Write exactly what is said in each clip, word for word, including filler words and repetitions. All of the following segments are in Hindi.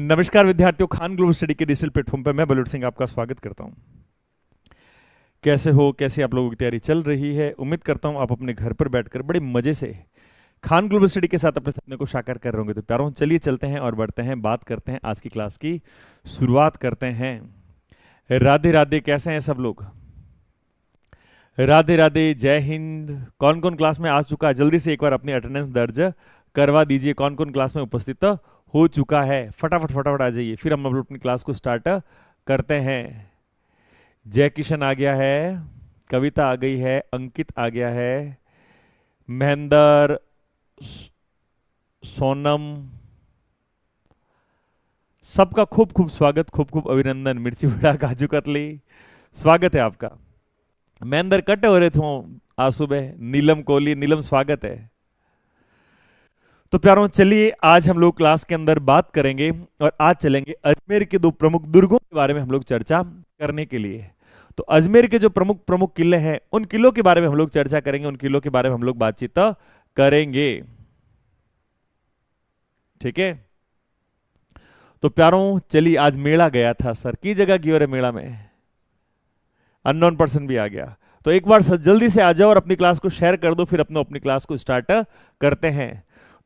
नमस्कार विद्यार्थियों, खान ग्लोबल स्टडी के डिजिटल प्लेटफॉर्म पर मैं बलूट सिंह आपका स्वागत करता हूं। कैसे हो, कैसे आप लोगों की तैयारी चल रही है? उम्मीद करता हूं आप अपने घर पर बैठकर बड़े मजे से खान ग्लोबल स्टडी के साथ अपने सपने को साकार कर रहे होंगे। तो प्यारों, चलिए चलते हैं और बढ़ते हैं, बात करते हैं, आज की क्लास की शुरुआत करते हैं। राधे राधे, कैसे हैं सब लोग? राधे राधे, जय हिंद। कौन कौन क्लास में आ चुका है, जल्दी से एक बार अपनी अटेंडेंस दर्ज करवा दीजिए। कौन कौन क्लास में उपस्थित हो चुका है, फटाफट फटाफट आ जाइए, फिर हम लोग अपनी क्लास को स्टार्ट करते हैं। जय किशन आ गया है, कविता आ गई है, अंकित आ गया है, महेंद्र, सोनम, सबका खूब खूब स्वागत, खूब खूब अभिनंदन। मिर्ची बड़ा काजू कतली, स्वागत है आपका। महेंद्र कट हो रहे थे आज सुबह, नीलम कोहली, नीलम स्वागत है। तो प्यारों, चलिए आज हम लोग क्लास के अंदर बात करेंगे और आज चलेंगे अजमेर के दो प्रमुख दुर्गों के बारे में हम लोग चर्चा करने के लिए। तो अजमेर के जो प्रमुख प्रमुख किले हैं, उन किलों के बारे में हम लोग चर्चा करेंगे, उन किलों के बारे में हम लोग बातचीत करेंगे, ठीक है? तो प्यारों, चलिए, आज मेला गया था सर की जगह की और मेला में अननोन पर्सन भी आ गया। तो एक बार जल्दी से आ जाओ और अपनी क्लास को शेयर कर दो, फिर अपने अपनी क्लास को स्टार्ट करते हैं।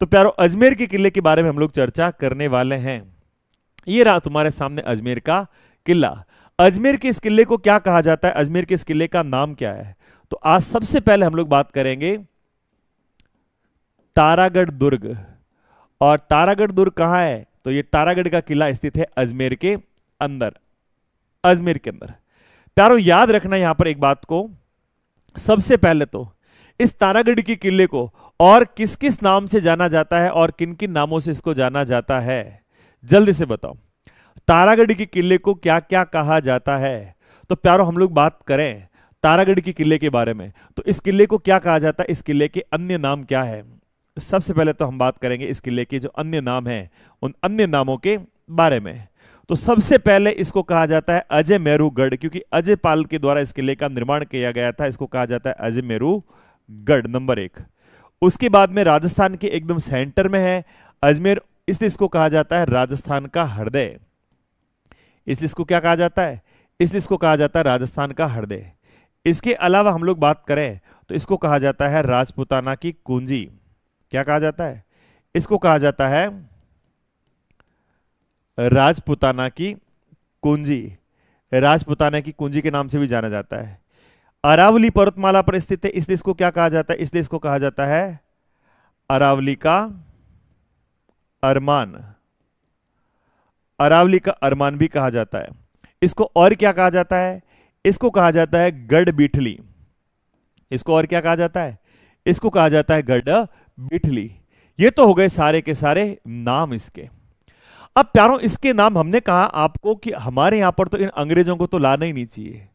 तो प्यारों, अजमेर के किले के बारे में हम लोग चर्चा करने वाले हैं। ये रहा तुम्हारे सामने अजमेर का किला। अजमेर के इस किले को क्या कहा जाता है, अजमेर के इस किले का नाम क्या है? तो आज सबसे पहले हम लोग बात करेंगे तारागढ़ दुर्ग। और तारागढ़ दुर्ग कहां है? तो ये तारागढ़ का किला स्थित है अजमेर के अंदर, अजमेर के अंदर। प्यारों, याद रखना यहां पर एक बात को, सबसे पहले तो इस तारागढ़ के किले को और किस किस नाम से जाना जाता है और किन किन नामों से इसको जाना जाता है, जल्दी से बताओ। तारागढ़ के किले को क्या क्या कहा जाता है? तो प्यारों, हम लोग बात करें तारागढ़ के किले के बारे में, तो इस किले को क्या कहा जाता है, इस किले के अन्य नाम क्या है? सबसे पहले तो हम बात करेंगे इस किले के जो अन्य नाम हैं, उन अन्य नामों के बारे में। तो सबसे पहले इसको कहा जाता है अजयमेरू गढ़, क्योंकि अजयपाल के द्वारा इस किले का निर्माण किया गया था, इसको कहा जाता है अजयमेरू गढ़, नंबर एक। उसके बाद में राजस्थान के एकदम सेंटर में है अजमेर, इसलिए इसको कहा जाता है राजस्थान का हृदय। इसलिए इसको क्या कहा जाता है? इसलिए इसको कहा जाता है राजस्थान का हृदय। इसके अलावा हम लोग बात करें तो इसको कहा जाता है राजपुताना की कुंजी। क्या कहा जाता है? इसको कहा जाता है राजपुताना की कुंजी। राजपुताना की कुंजी के नाम से भी जाना जाता है। अरावली पर्वतमाला पर स्थित है, इसलिए इसको क्या कहा जाता है? इसलिए इसको कहा जाता है अरावली का अरमान। अरावली का अरमान भी कहा जाता है इसको। और क्या कहा जाता है? इसको कहा जाता है गढ़ बीठली। इसको और क्या कहा जाता है? इसको कहा जाता है गढ़ बीठली। ये तो हो गए सारे के सारे नाम इसके। अब प्यारों, इसके नाम हमने कहा आपको कि हमारे यहां पर तो इन अंग्रेजों को तो लाना ही नहीं चाहिए।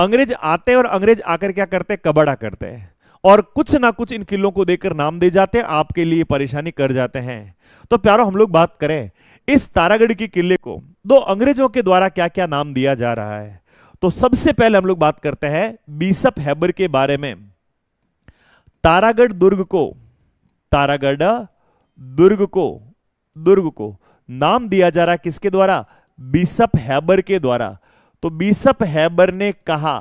अंग्रेज आते हैं और अंग्रेज आकर क्या करते हैं? कबाड़ा करते हैं और कुछ ना कुछ इन किलों को देकर नाम दे जाते हैं, आपके लिए परेशानी कर जाते हैं। तो प्यारों, हम लोग बात करें इस तारागढ़ के किले को दो अंग्रेजों के द्वारा क्या क्या नाम दिया जा रहा है। तो सबसे पहले हम लोग बात करते हैं बिशप हेबर के बारे में। तारागढ़ दुर्ग को, तारागढ़ दुर्ग को, दुर्ग को नाम दिया जा रहा है किसके द्वारा? बिशप हेबर के द्वारा। तो बिशप हेबर ने कहा,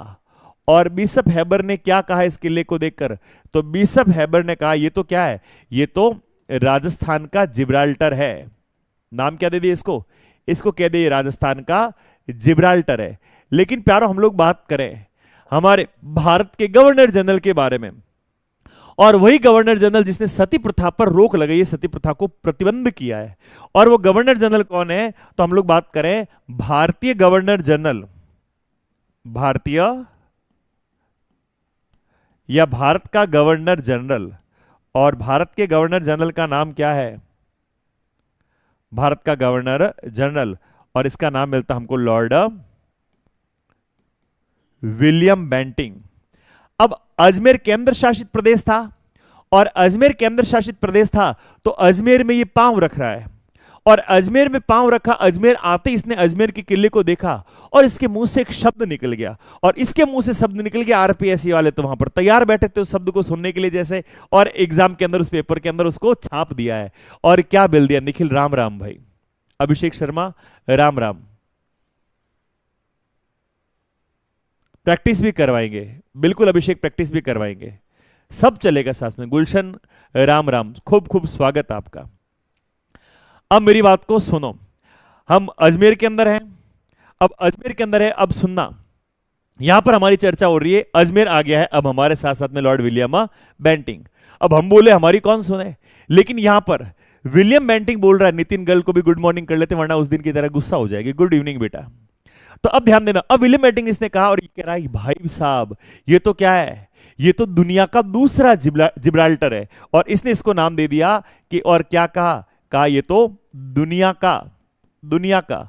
और बिशप हेबर ने क्या कहा इस किले को देखकर? तो बिशप हेबर ने कहा, ये तो क्या है? ये तो राजस्थान का जिब्राल्टर है। नाम क्या दे दिए इसको? इसको कह दिए राजस्थान का जिब्राल्टर है। लेकिन प्यारों, हम लोग बात करें हमारे भारत के गवर्नर जनरल के बारे में, और वही गवर्नर जनरल जिसने सती प्रथा पर रोक लगाई है, सती प्रथा को प्रतिबंध किया है, और वो गवर्नर जनरल कौन है? तो हम लोग बात करें भारतीय गवर्नर जनरल, भारतीय या भारत का गवर्नर जनरल। और भारत के गवर्नर जनरल का नाम क्या है? भारत का गवर्नर जनरल, और इसका नाम मिलता हमको लॉर्ड विलियम बेंटिंक। अब अजमेर केंद्र शासित प्रदेश था, और अजमेर केंद्र शासित प्रदेश था तो अजमेर में ये पांव रख रहा है, और अजमेर में पांव रखा, अजमेर आते इसने अजमेर के किले को देखा और इसके मुंह से एक शब्द निकल गया, और इसके मुंह से शब्द निकल गया। आरपीएससी वाले तो वहां पर तैयार बैठे थे उस शब्द को सुनने के लिए जैसे, और एग्जाम के अंदर उस पेपर के अंदर उसको छाप दिया है, और क्या बिल दिया, निखिल राम राम भाई। अभिषेक शर्मा, राम राम। प्रैक्टिस भी करवाएंगे, बिल्कुल अभिषेक प्रैक्टिस भी करवाएंगे, सब चलेगा साथ में। गुलशन, राम राम, खूब खूब स्वागत आपका। अब मेरी बात को सुनो, हम अजमेर के अंदर हैं, अब अजमेर के अंदर है, अब सुनना, यहां पर हमारी चर्चा हो रही है, अजमेर आ गया है, अब हमारे साथ साथ में लॉर्ड विलियम बेंटिंक। अब हम बोले हमारी कौन सुने, लेकिन यहां पर विलियम बेंटिंक बोल रहा है, नितिन गर्ल को भी गुड मॉर्निंग कर लेते वरना उस दिन की तरह गुस्सा हो जाएगी, गुड इवनिंग बेटा। तो अब ध्यान देना, अब विलियम बेंटिंक इसने कहा और ये कह रहा है भाई साहब ये तो क्या है, ये तो दुनिया का दूसरा जिब्राल्टर है, और इसने इसको नाम दे दिया कि, और क्या कहा, कहा ये तो दुनिया का दुनिया का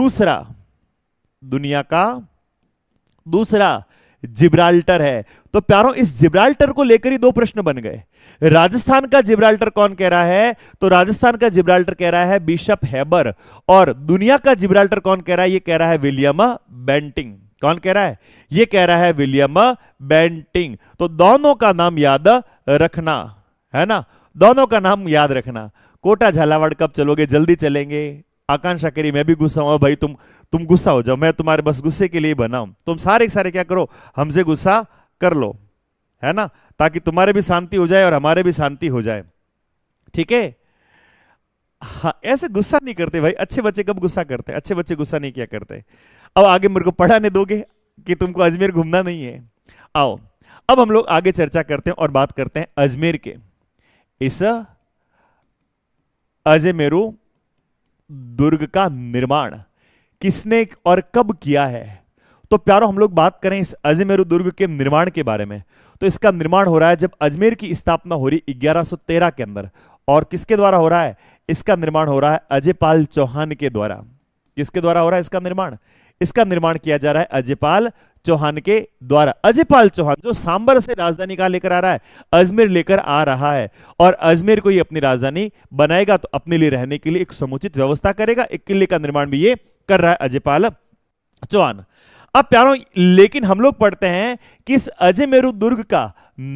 दूसरा दुनिया का दूसरा जिब्राल्टर है। तो प्यारों इस जिब्राल्टर को लेकर ही दो प्रश्न बन गए, राजस्थान का जिब्राल्टर कौन कह रहा है, तो राजस्थान का जिब्राल्टर कह रहा है बिशप हेबर, और दुनिया का जिब्राल्टर कौन कह रहा है, ये कह रहा है विलियम बेंटिंक। कौन कह रहा है, ये कह रहा है विलियम बेंटिंक। तो दोनों का नाम याद रखना है ना, दोनों का नाम याद रखना। कोटा झालावाड़ कब चलोगे, जल्दी चलेंगे। आकांक्षा करी मैं भी गुस्सा हुआ, भाई तुम तुम गुस्सा हो जाओ, मैं तुम्हारे बस गुस्से के लिए बना हूं, तुम सारे सारे क्या करो, हमसे गुस्सा कर लो, है ना, ताकि तुम्हारे भी शांति हो जाए और हमारे भी शांति हो जाए, ठीक है। हाँ, ऐसे गुस्सा नहीं करते भाई, अच्छे बच्चे कब गुस्सा करते, अच्छे बच्चे गुस्सा नहीं किया करते। अब आगे मेरे को पढ़ाने दोगे कि तुमको अजमेर घूमना नहीं है। आओ अब हम लोग आगे चर्चा करते हैं और बात करते हैं अजमेर के इस अजयमेरू दुर्ग का निर्माण किसने और कब किया है। तो प्यारों हम लोग बात करें इस अजमेरू दुर्ग के निर्माण के बारे में, तो इसका निर्माण हो रहा है जब अजमेर की स्थापना हो रही ग्यारह सौ तेरह के अंदर, और किसके द्वारा हो रहा है, इसका निर्माण हो रहा है अजयपाल चौहान के द्वारा। किसके द्वारा हो रहा है इसका निर्माण, इसका निर्माण किया जा रहा है अजयपाल चौहान के द्वारा। अजयपाल चौहान जो सांबर से राजधानी कहां लेकर आ रहा है, अजमेर लेकर आ रहा है, और अजमेर को ये अपनी राजधानी बनाएगा, तो अपने लिए रहने के लिए एक समुचित व्यवस्था करेगा, एक किले का निर्माण भी ये कर रहा है अजयपाल चौहान। अब प्यारों लेकिन हम लोग पढ़ते हैं कि इस अजयमेरू दुर्ग का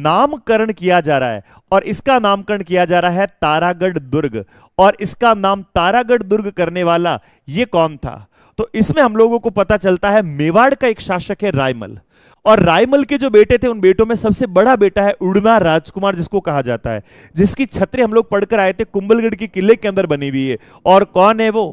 नामकरण किया जा रहा है, और इसका नामकरण किया जा रहा है तारागढ़ दुर्ग, और इसका नाम तारागढ़ दुर्ग करने वाला ये कौन था, तो इसमें हम लोगों को पता चलता है मेवाड़ का एक शासक है रायमल, और रायमल के जो बेटे थे उन बेटों में सबसे बड़ा बेटा है उड़ना राजकुमार, जिसको कहा जाता है, जिसकी छतरी हम लोग पढ़कर आए थे कुंभलगढ़ के किले के अंदर बनी हुई है, और कौन है वो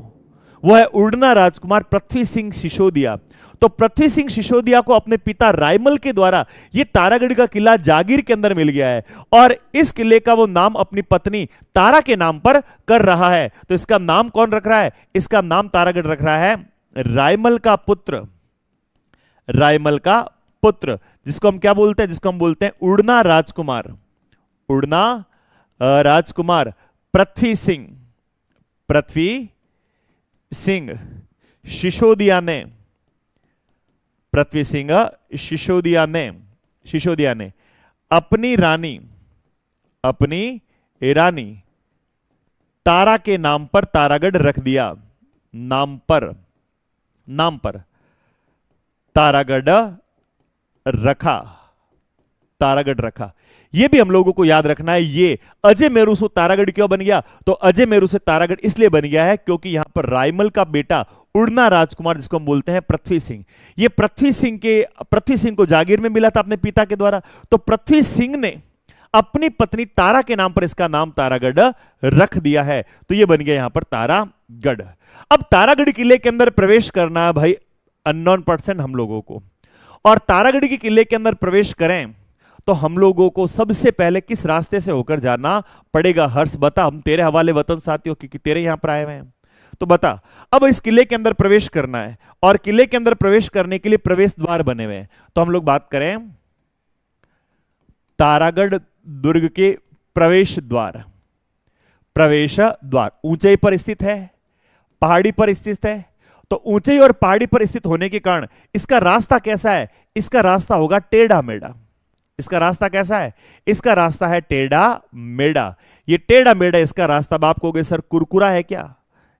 वो है उड़ना राजकुमार पृथ्वी सिंह सिसोदिया। तो पृथ्वी सिंह सिसोदिया को अपने पिता रायमल के द्वारा यह तारागढ़ का किला जागीर के अंदर मिल गया है, और इस किले का वो नाम अपनी पत्नी तारा के नाम पर कर रहा है। तो इसका नाम कौन रख रहा है, इसका नाम तारागढ़ रख रहा है रायमल का पुत्र, रायमल का पुत्र जिसको हम क्या बोलते हैं, जिसको हम बोलते हैं उड़ना राजकुमार, उड़ना राजकुमार पृथ्वी सिंह पृथ्वी सिंह सिसोदिया ने पृथ्वी सिंह सिसोदिया ने सिसोदिया ने अपनी रानी अपनी रानी तारा के नाम पर तारागढ़ रख दिया, नाम पर नाम पर तारागढ़ रखा, तारागढ़ रखा। ये भी हम लोगों को याद रखना है, ये अजयमेरू से तारागढ़ क्यों बन गया, तो अजयमेरू से तारागढ़ इसलिए बन गया है क्योंकि यहां पर रायमल का बेटा उड़ना राजकुमार, जिसको हम बोलते हैं पृथ्वी सिंह, ये पृथ्वी सिंह के पृथ्वी सिंह को जागीर में मिला था अपने पिता के द्वारा, तो पृथ्वी सिंह ने अपनी पत्नी तारा के नाम पर इसका नाम तारागढ़ रख दिया है, तो ये बन गया यहां पर तारागढ़। अब तारागढ़ किले के अंदर प्रवेश करना है भाई अननोन पर्सन हम लोगों को, और तारागढ़ के किले के अंदर प्रवेश करें तो हम लोगों को सबसे पहले किस रास्ते से होकर जाना पड़ेगा, हर्ष बता, हम तेरे हवाले वतन साथियों, क्योंकि तेरे यहां पर आए हुए हैं, तो बता। अब इस किले के अंदर प्रवेश करना है, और किले के अंदर प्रवेश करने के लिए प्रवेश द्वार बने हुए हैं, तो हम लोग बात करें तारागढ़ दुर्ग के प्रवेश द्वार। प्रवेश द्वार ऊंचाई पर स्थित है, पहाड़ी पर स्थित है, तो ऊंचाई और पहाड़ी पर स्थित होने के कारण इसका रास्ता कैसा है, इसका रास्ता होगा टेढ़ा मेढ़ा। इसका रास्ता कैसा है, इसका रास्ता है टेढ़ा मेढ़ा। ये टेढ़ा मेढ़ा इसका रास्ता, बाप कहोगे सर कुरकुरा है क्या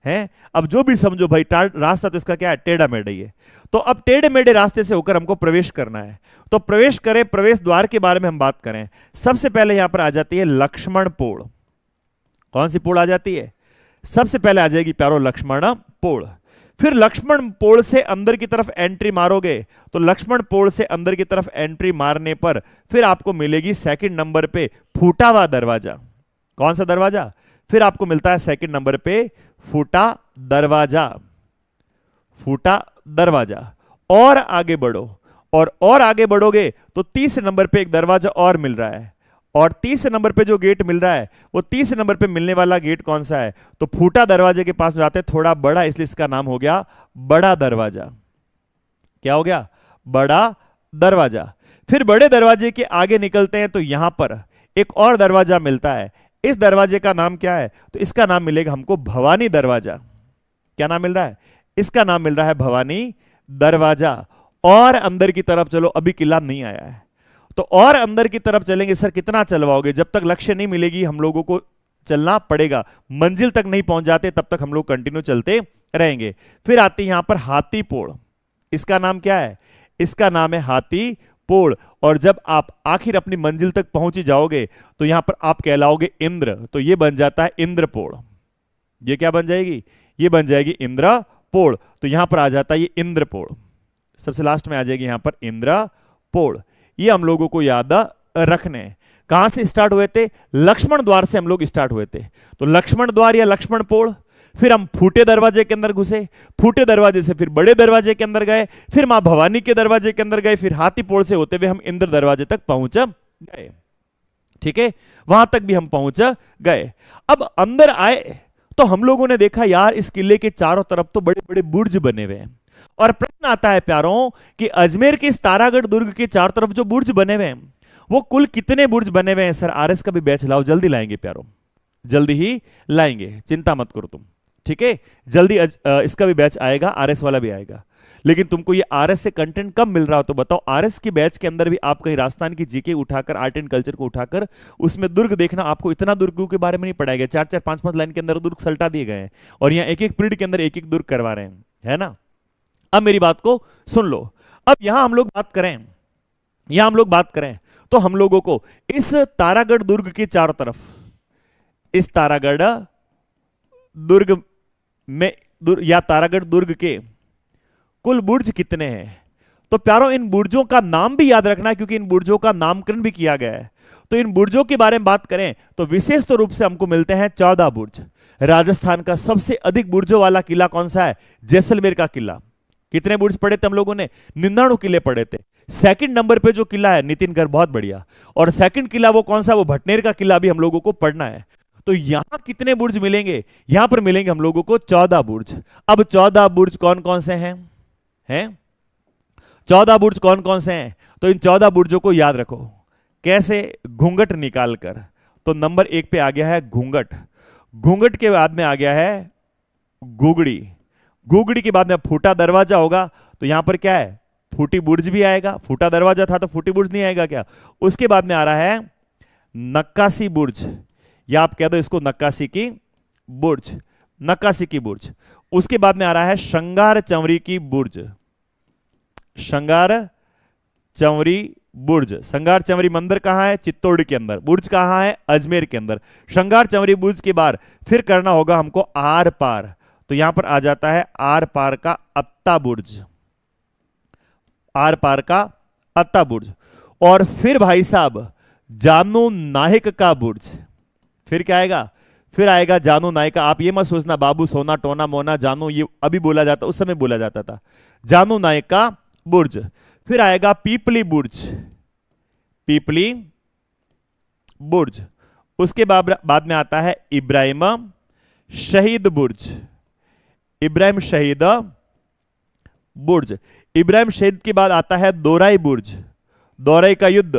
है, अब जो भी समझो भाई, रास्ता तो इसका क्या है, टेढ़ा मेढ़ा ही है। तो अब टेढ़े मेढ़े रास्ते से होकर हमको प्रवेश करना है, तो प्रवेश करें, प्रवेश द्वार के बारे में हम बात करें, सबसे पहले यहां पर आ जाती है लक्ष्मण पोड़। कौन सी पोड़ आ जाती है, सबसे पहले आ जाएगी प्यारो लक्ष्मण पोल। फिर लक्ष्मण पोल से अंदर की तरफ एंट्री मारोगे तो लक्ष्मण पोल से अंदर की तरफ एंट्री मारने पर फिर आपको मिलेगी सेकंड नंबर पे फूटा हुआ दरवाजा। कौन सा दरवाजा? फिर आपको मिलता है सेकंड नंबर पे फूटा दरवाजा, फूटा दरवाजा। और आगे बढ़ो और और आगे बढ़ोगे तो तीसरे नंबर पे एक दरवाजा और मिल रहा है, और तीसरे नंबर पे जो गेट मिल रहा है वो तीसरे नंबर पे मिलने वाला गेट कौन सा है? तो फूटा दरवाजे के पास जाते हैं, थोड़ा बड़ा, इसलिए इसका नाम हो गया बड़ा दरवाजा। क्या हो गया? बड़ा दरवाजा। फिर बड़े दरवाजे के आगे निकलते हैं तो यहां पर एक और दरवाजा मिलता है। इस दरवाजे का नाम क्या है? तो इसका नाम मिलेगा हमको भवानी दरवाजा। क्या नाम मिल रहा है? इसका नाम मिल रहा है भवानी दरवाजा। और अंदर की तरफ चलो, अभी किला नहीं आया है तो और अंदर की तरफ चलेंगे। सर कितना चलवाओगे? जब तक लक्ष्य नहीं मिलेगी हम लोगों को चलना पड़ेगा, मंजिल तक नहीं पहुंच जाते तब तक हम लोग कंटिन्यू चलते रहेंगे। फिर आती है यहां पर हाथीपोड़। इसका नाम क्या है? इसका नाम है हाथीपोड़। और जब आप आखिर अपनी मंजिल तक पहुंच ही जाओगे तो यहां पर आप कहलाओगे इंद्र, तो यह बन जाता है इंद्रपोड़। यह क्या बन जाएगी? यह बन जाएगी इंद्रपोड़। तो यहां पर आ जाता है इंद्रपोड़, सबसे लास्ट में आ जाएगी यहां पर इंद्रपोड़। ये हम लोगों को याद रखने हैं। कहां से स्टार्ट हुए थे? लक्ष्मण द्वार से हम लोग स्टार्ट हुए थे। तो लक्ष्मण द्वार या लक्ष्मण पोड़, फिर हम फूटे दरवाजे के अंदर घुसे, फूटे दरवाजे से फिर बड़े दरवाजे के अंदर गए, फिर मां भवानी के दरवाजे के अंदर गए, फिर हाथीपोड़ से होते हुए हम इंद्र दरवाजे तक पहुंच गए। ठीक है, वहां तक भी हम पहुंच गए। अब अंदर आए तो हम लोगों ने देखा यार इस किले के चारों तरफ तो बड़े बड़े बुर्ज बने हुए हैं। और प्रश्न आता है प्यारों कि अजमेर के इस तारागढ़ दुर्ग के चारों तरफ जो बुर्ज बने हुए हैं वो कुल कितने बुर्ज बने हुए हैं? सर आरएस का भी बैच लाओ, जल्दी लाएंगे प्यारों, जल्दी ही लाएंगे, चिंता मत करो तुम। ठीक है, जल्दी अज, आ, इसका भी बैच आएगा, आरएस वाला भी आएगा। लेकिन तुमको ये आरएस से कंटेंट कब मिल रहा हो तो बताओ। आरएस के बैच के अंदर भी आप कहीं राजस्थान की जीके उठाकर, आर्ट एंड कल्चर को उठाकर उसमें दुर्ग देखना, आपको इतना दुर्गों के बारे में नहीं पढ़ाया गया। चार चार पांच पांच लाइन के अंदर दुर्ग सल्टा दिए गए हैं और यहाँ एक एक पीरियड के अंदर एक एक दुर्ग करवा रहे हैं, है ना। अब मेरी बात को सुन लो। अब यहां हम लोग बात करें यहां हम लोग बात करें तो हम लोगों को इस तारागढ़ दुर्ग के चारों तरफ, इस तारागढ़ दुर्ग में दुर्ग या तारागढ़ दुर्ग के कुल बुर्ज कितने हैं? तो प्यारों इन बुर्जों का नाम भी याद रखना है क्योंकि इन बुर्जों का नामकरण भी किया गया है। तो इन बुर्जों के बारे में बात करें तो विशेष तो रूप से हमको मिलते हैं चौदह बुर्ज। राजस्थान का सबसे अधिक बुर्जों वाला किला कौन सा है? जैसलमेर का किला। कितने बुर्ज पढ़े थे हम लोगों ने? निन्यानवे किले पढ़े थे। सेकंड नंबर पे जो किला है नितिन कर, बहुत बढ़िया। और सेकंड किला वो कौन सा? वो भटनेर का किला भी हम लोगों को पढ़ना है। तो यहां कितने बुर्ज मिलेंगे? यहां पर मिलेंगे हम लोगों को चौदह बुर्ज। अब चौदह बुर्ज कौन कौन से हैं? हैं? चौदह बुर्ज कौन कौन से हैं? तो इन चौदह बुर्जों को याद रखो। कैसे? घूंघट निकालकर। तो नंबर एक पे आ गया है घूंघट, घूंघट के बाद में आ गया है गुगड़ी, गुगड़ी के बाद में फूटा दरवाजा होगा। तो यहां पर क्या है? फूटी बुर्ज भी आएगा। फूटा दरवाजा था तो फूटी बुर्ज नहीं आएगा क्या? उसके बाद में आ रहा है नक्काशी बुर्ज, या आप कह दो इसको नक्काशी की बुर्ज, नक्काशी की बुर्ज। उसके बाद में आ रहा है श्रृंगार चंवरी की बुर्ज, श्रृंगार चंवरी बुर्ज। श्रृंगार चंवरी मंदिर कहां है? चित्तौड़ के अंदर। बुर्ज कहां है? अजमेर के अंदर। श्रृंगार चंवरी बुर्ज के बाद फिर करना होगा हमको आर पार। तो यहां पर आ जाता है आर पार का अत्ता बुर्ज, आर पार का अत्ता बुर्ज। और फिर भाई साहब जानू नायक का बुर्ज। फिर क्या आएगा? फिर आएगा जानू नायक। आप ये मत सोचना बाबू सोना टोना मोना जानू, ये अभी बोला जाता, उस समय बोला जाता था। जानू नायक का बुर्ज। फिर आएगा पीपली बुर्ज, पीपली बुर्ज। उसके बाद में आता है इब्राहिम शहीद बुर्ज, इब्राहिम शहीद बुर्ज। इब्राहिम शहीद के बाद आता है दोराई बुर्ज, दोराई का युद्ध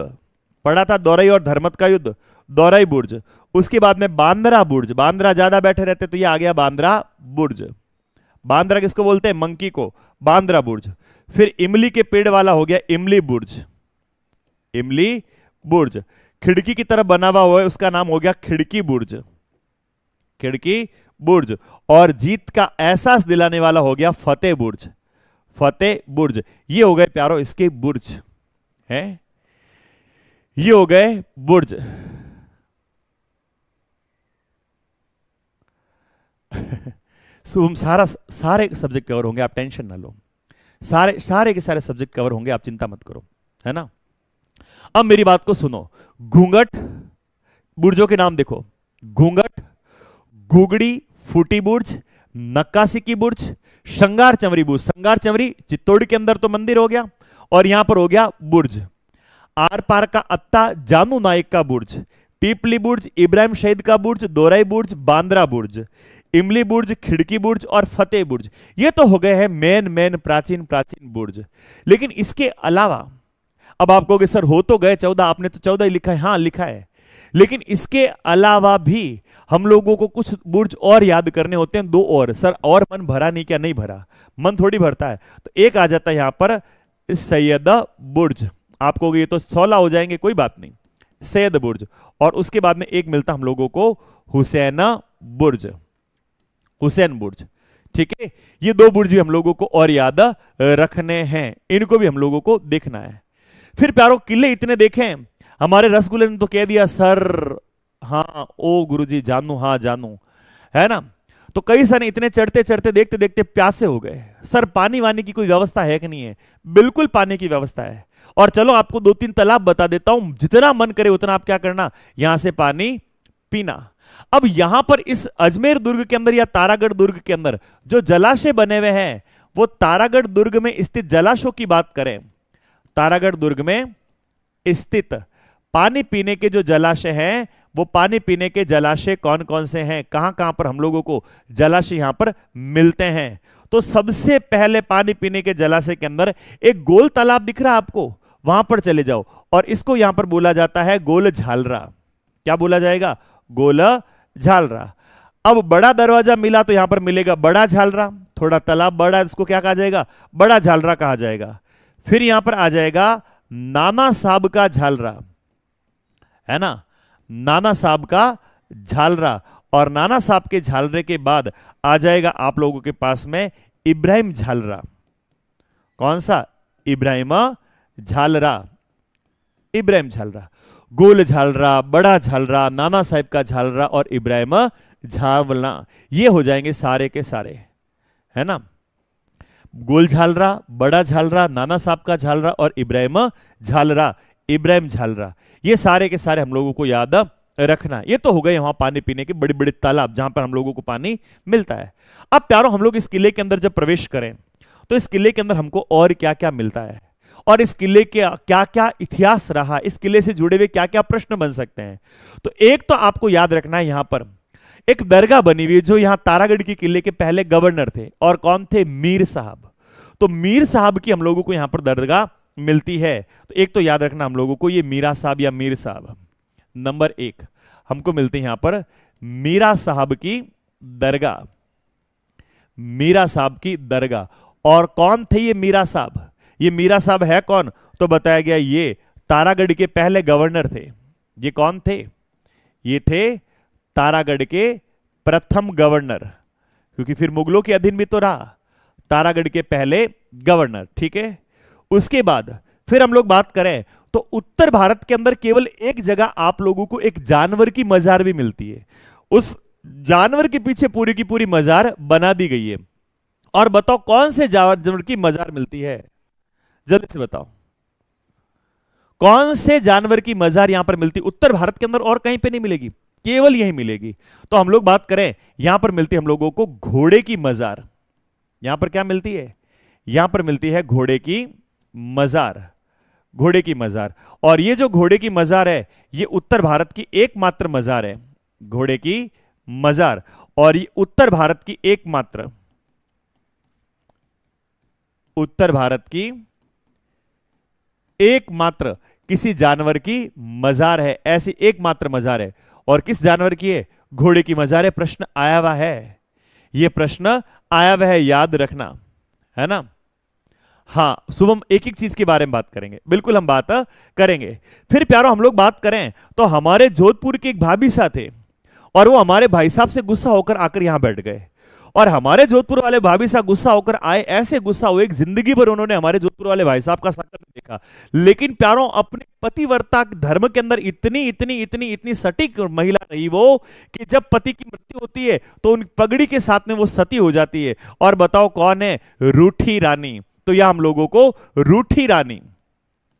पड़ा था, दोराई और धर्मत का युद्ध, दोराई बुर्ज। उसके बाद में बांद्रा बुर्ज, बांद्रा ज्यादा बैठे रहते तो ये आ गया बांद्रा बुर्ज। बांद्रा किसको बोलते हैं? मंकी को, बांद्रा बुर्ज। फिर इमली के पेड़ वाला हो गया इमली बुर्ज, इमली बुर्ज। खिड़की की तरफ बना हुआ हुआ है, उसका नाम हो गया खिड़की बुर्ज, खिड़की बुर्ज। और जीत का एहसास दिलाने वाला हो गया फतेह बुर्ज, फतेह बुर्ज। ये हो गए प्यारों इसके बुर्ज, हैं? ये हो गए बुर्ज। सो सारा सारे सब्जेक्ट कवर होंगे, आप टेंशन ना लो, सारे सारे के सारे सब्जेक्ट कवर होंगे, आप चिंता मत करो, है ना। अब मेरी बात को सुनो, घूंघट बुर्जों के नाम देखो, घूंघट, घुगड़ी, फूटी बुर्ज, नक्काशी की बुर्ज, श्रृंगार चमरी बुर्ज, श्रृंगार चमरी चित्तौड़ के अंदर तो मंदिर हो गया, और यहां पर हो गया बुर्ज, आर पार का अत्ता, जानू नायक का बुर्ज, पीपली बुर्ज, इब्राहिम शहीद का बुर्ज, दोराई बुर्ज, बांद्रा बुर्ज, इमली बुर्ज, खिड़की बुर्ज और फतेह बुर्ज। ये तो हो गए हैं मेन मेन प्राचीन प्राचीन बुर्ज। लेकिन इसके अलावा अब आप कहोगे सर हो तो गए चौदह, आपने तो चौदह ही लिखा है, हाँ लिखा है, लेकिन इसके अलावा भी हम लोगों को कुछ बुर्ज और याद करने होते हैं, दो और। सर और मन भरा नहीं क्या? नहीं भरा, मन थोड़ी भरता है। तो एक आ जाता है यहां पर सैयद बुर्ज, आप कहोगे ये तो सोलह हो जाएंगे, कोई बात नहीं, सैयद बुर्ज। और उसके बाद में एक मिलता हम लोगों को हुसैन बुर्ज, हुसैन बुर्ज, ठीक है। ये दो बुर्ज भी हम लोगों को और याद रखने हैं, इनको भी हम लोगों को देखना है। फिर प्यारों, किले इतने देखें, हमारे रसगुल्ले ने तो कह दिया सर हाँ ओ गुरुजी जानू, हाँ जानू, है ना। तो कई सारे इतने चढ़ते चढ़ते देखते देखते प्यासे हो गए। सर पानी वानी की कोई व्यवस्था है कि नहीं है? बिल्कुल पानी की व्यवस्था है, और चलो आपको दो तीन तालाब बता देता हूं, जितना मन करे उतना आप क्या करना, यहां से पानी पीना। अब यहां पर इस अजमेर दुर्ग के अंदर या तारागढ़ दुर्ग के अंदर जो जलाशय बने हुए हैं, वो तारागढ़ दुर्ग में स्थित जलाशयों की बात करें, तारागढ़ दुर्ग में स्थित पानी पीने के जो जलाशय हैं, वो पानी पीने के जलाशय कौन कौन से हैं, कहां कहां पर हम लोगों को जलाशय यहां पर मिलते हैं। तो सबसे पहले पानी पीने के जलाशय के अंदर एक गोल तालाब दिख रहा है आपको, वहां पर चले जाओ, और इसको यहां पर बोला जाता है गोल झालरा। क्या बोला जाएगा? गोल झालरा। अब बड़ा दरवाजा मिला तो यहां पर मिलेगा बड़ा झालरा, थोड़ा तालाब बड़ा, इसको क्या कहा जाएगा? बड़ा झालरा कहा जाएगा। फिर यहां पर आ जाएगा नाना साहब का झालरा, है ना, नाना साहब का झालरा। और नाना साहब के झालरे के बाद आ जाएगा आप लोगों के पास में इब्राहिम झालरा। कौन सा? इब्राहिम झालरा, इब्राहिम झालरा। गोल झालरा, बड़ा झालरा, नाना साहब का झालरा और इब्राहिम झावला, ये हो जाएंगे सारे के सारे, है ना। गोल झालरा, बड़ा झालरा, नाना साहब का झालरा और इब्राहिम झालरा, इब्राहिम झालरा, ये सारे के सारे हम लोगों को याद रखना। ये तो हो गए वहां पानी पीने के बड़े बड़े तालाब जहां पर हम लोगों को पानी मिलता है। अब प्यारों, हम लोग इस किले के अंदर जब प्रवेश करें तो इस किले के अंदर हमको और क्या क्या मिलता है, और इस किले के क्या क्या इतिहास रहा, इस किले से जुड़े हुए क्या क्या प्रश्न बन सकते हैं। तो एक तो आपको याद रखना है, यहां पर एक दरगाह बनी हुई, जो यहां तारागढ़ के किले के पहले गवर्नर थे, और कौन थे? मीर साहब। तो मीर साहब की हम लोगों को यहां पर दरगाह मिलती है। तो एक तो याद रखना हम लोगों को ये मीरा साहब या मीर साहब, नंबर एक हमको मिलते हैं यहां पर मीरा साहब की दरगाह, मीरा साहब की दरगाह। और कौन थे ये मीरा साहब? ये मीरा साहब है कौन? तो बताया गया ये तारागढ़ के पहले गवर्नर थे। ये कौन थे? ये थे तारागढ़ के प्रथम गवर्नर, क्योंकि फिर मुगलों के अधीन भी तो रहा, तारागढ़ के पहले गवर्नर, ठीक है। उसके बाद फिर हम लोग बात करें तो उत्तर भारत के अंदर केवल एक जगह आप लोगों को एक जानवर की मजार भी मिलती है, उस जानवर के पीछे पूरी की पूरी मजार बना दी गई है। और बताओ कौन से जानवर की मजार मिलती है, जल्दी से बताओ कौन से जानवर की मजार यहां पर मिलती है उत्तर भारत के अंदर, और कहीं पे नहीं मिलेगी, केवल यही मिलेगी। तो हम लोग बात करें यहां पर मिलती है हम लोगों को घोड़े की मजार। यहां पर क्या मिलती है? यहां पर मिलती है घोड़े की मजार, घोड़े की मजार। और ये जो घोड़े की मजार है ये उत्तर भारत की एकमात्र मजार है, घोड़े की मजार। और ये उत्तर भारत की एकमात्र, उत्तर भारत की एकमात्र किसी जानवर की मजार है, ऐसी एकमात्र मजार है। और किस जानवर की है? घोड़े की मजार है। प्रश्न आया हुआ है, यह प्रश्न आया हुआ है, याद रखना, है ना। हां, सुबह हम एक एक चीज के बारे में बात करेंगे, बिल्कुल हम बात करेंगे। फिर प्यारों हम लोग बात करें तो हमारे जोधपुर के एक भाभी साहब थे, और वो हमारे भाई साहब से गुस्सा होकर आकर यहां बैठ गए, और हमारे जोधपुर वाले भाभी साहब गुस्सा होकर आए, ऐसे गुस्सा हुए जिंदगी भर उन्होंने हमारे जोधपुर वाले भाई साहब का साथ नहीं देखा। लेकिन प्यारों, अपने पतिव्रता धर्म के अंदर इतनी इतनी इतनी इतनी सटीक महिला रही वो कि जब पति की मृत्यु होती है तो उन पगड़ी के साथ में वो सती हो जाती है। और बताओ कौन है? रूठी रानी। तो यह हम लोगों को रूठी रानी।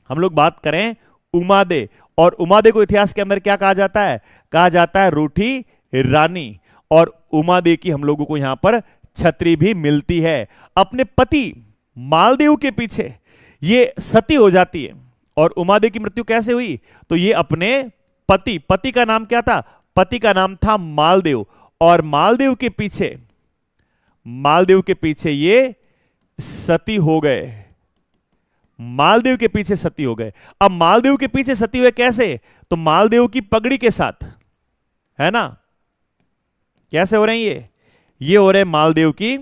हम लोग बात करें उमादे, और उमादे को इतिहास के अंदर क्या कहा जाता है? कहा जाता है रूठी रानी। और उमादे की हम लोगों को यहां पर छतरी भी मिलती है। अपने पति मालदेव के पीछे ये सती हो जाती है। और उमादे की मृत्यु कैसे हुई? तो ये अपने पति, पति का नाम क्या था? पति का नाम था मालदेव। और मालदेव के पीछे मालदेव के पीछे ये सती हो गए। मालदेव के पीछे सती हो गए। अब मालदेव के पीछे सती हुए कैसे? तो मालदेव की पगड़ी के साथ, है ना। कैसे हो रहे हैं ये? ये हो रहे मालदेव की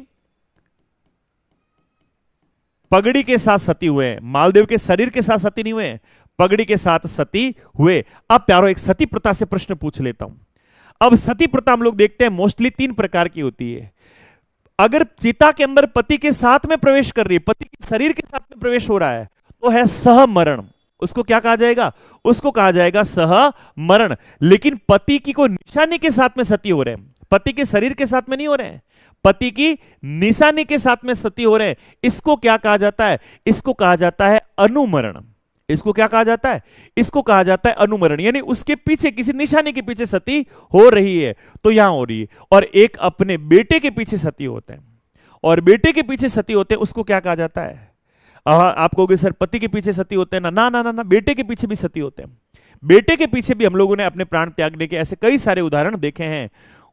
पगड़ी के साथ सती हुए हैं। मालदेव के शरीर के साथ सती नहीं हुए, पगड़ी के साथ सती हुए। अब प्यारों, एक सती प्रथा से प्रश्न पूछ लेता हूं। अब सती प्रथा हम लोग देखते हैं मोस्टली तीन प्रकार की होती है। अगर चिता के अंदर पति के साथ में प्रवेश कर रही है, पति के शरीर के साथ में प्रवेश हो रहा है, तो है सहमरण। उसको क्या कहा जाएगा? उसको कहा जाएगा सहमरण। लेकिन पति की कोई निशानी के साथ में सती हो रहे हैं, पति के शरीर के साथ में नहीं हो रहे हैं, पति की निशानी के साथ में सती हो रहे हैं, इसको क्या कहा जाता है? इसको कहा जाता है अनुमरण। इसको क्या कहा जाता है? इसको कहा जाता है अनुमरण। यानी उसके पीछे, किसी निशानी के पीछे सती हो रही है, तो यहां हो रही है। और एक अपने बेटे के पीछे सती होते हैं, और बेटे के पीछे सती होते हैं, उसको क्या कहा जाता है? आप कहोगे सर पति के पीछे सती होते हैं ना? ना ना ना ना, बेटे के पीछे भी सती होते हैं। बेटे के पीछे भी हम लोगों ने अपने प्राण त्यागने के ऐसे कई सारे उदाहरण देखे हैं।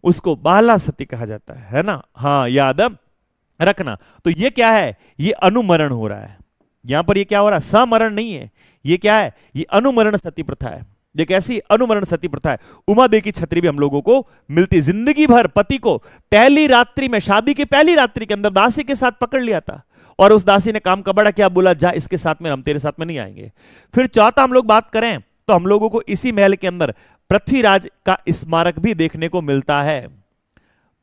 उसको बाला सती कहा जाता है, है ना। हाँ, याद रखना। तो ये क्या है? ये अनुमरण हो रहा है। यहां पर ये क्या हो रहा है? समरण नहीं है, ये क्या है? ये अनुमरण सती प्रथा है। ये कैसी अनुमरण सती प्रथा है? उमादे की छतरी भी हम लोगों को मिलती। जिंदगी भर पति को पहली रात्रि में, शादी के पहली रात्रि के अंदर दासी के साथ पकड़ लिया था, और उस दासी ने काम का बड़ा क्या बोला? जा इसके साथ में, हम तेरे साथ में नहीं आएंगे। फिर चौथा हम लोग बात करें तो हम लोगों को इसी महल के अंदर पृथ्वीराज का स्मारक भी देखने को मिलता है।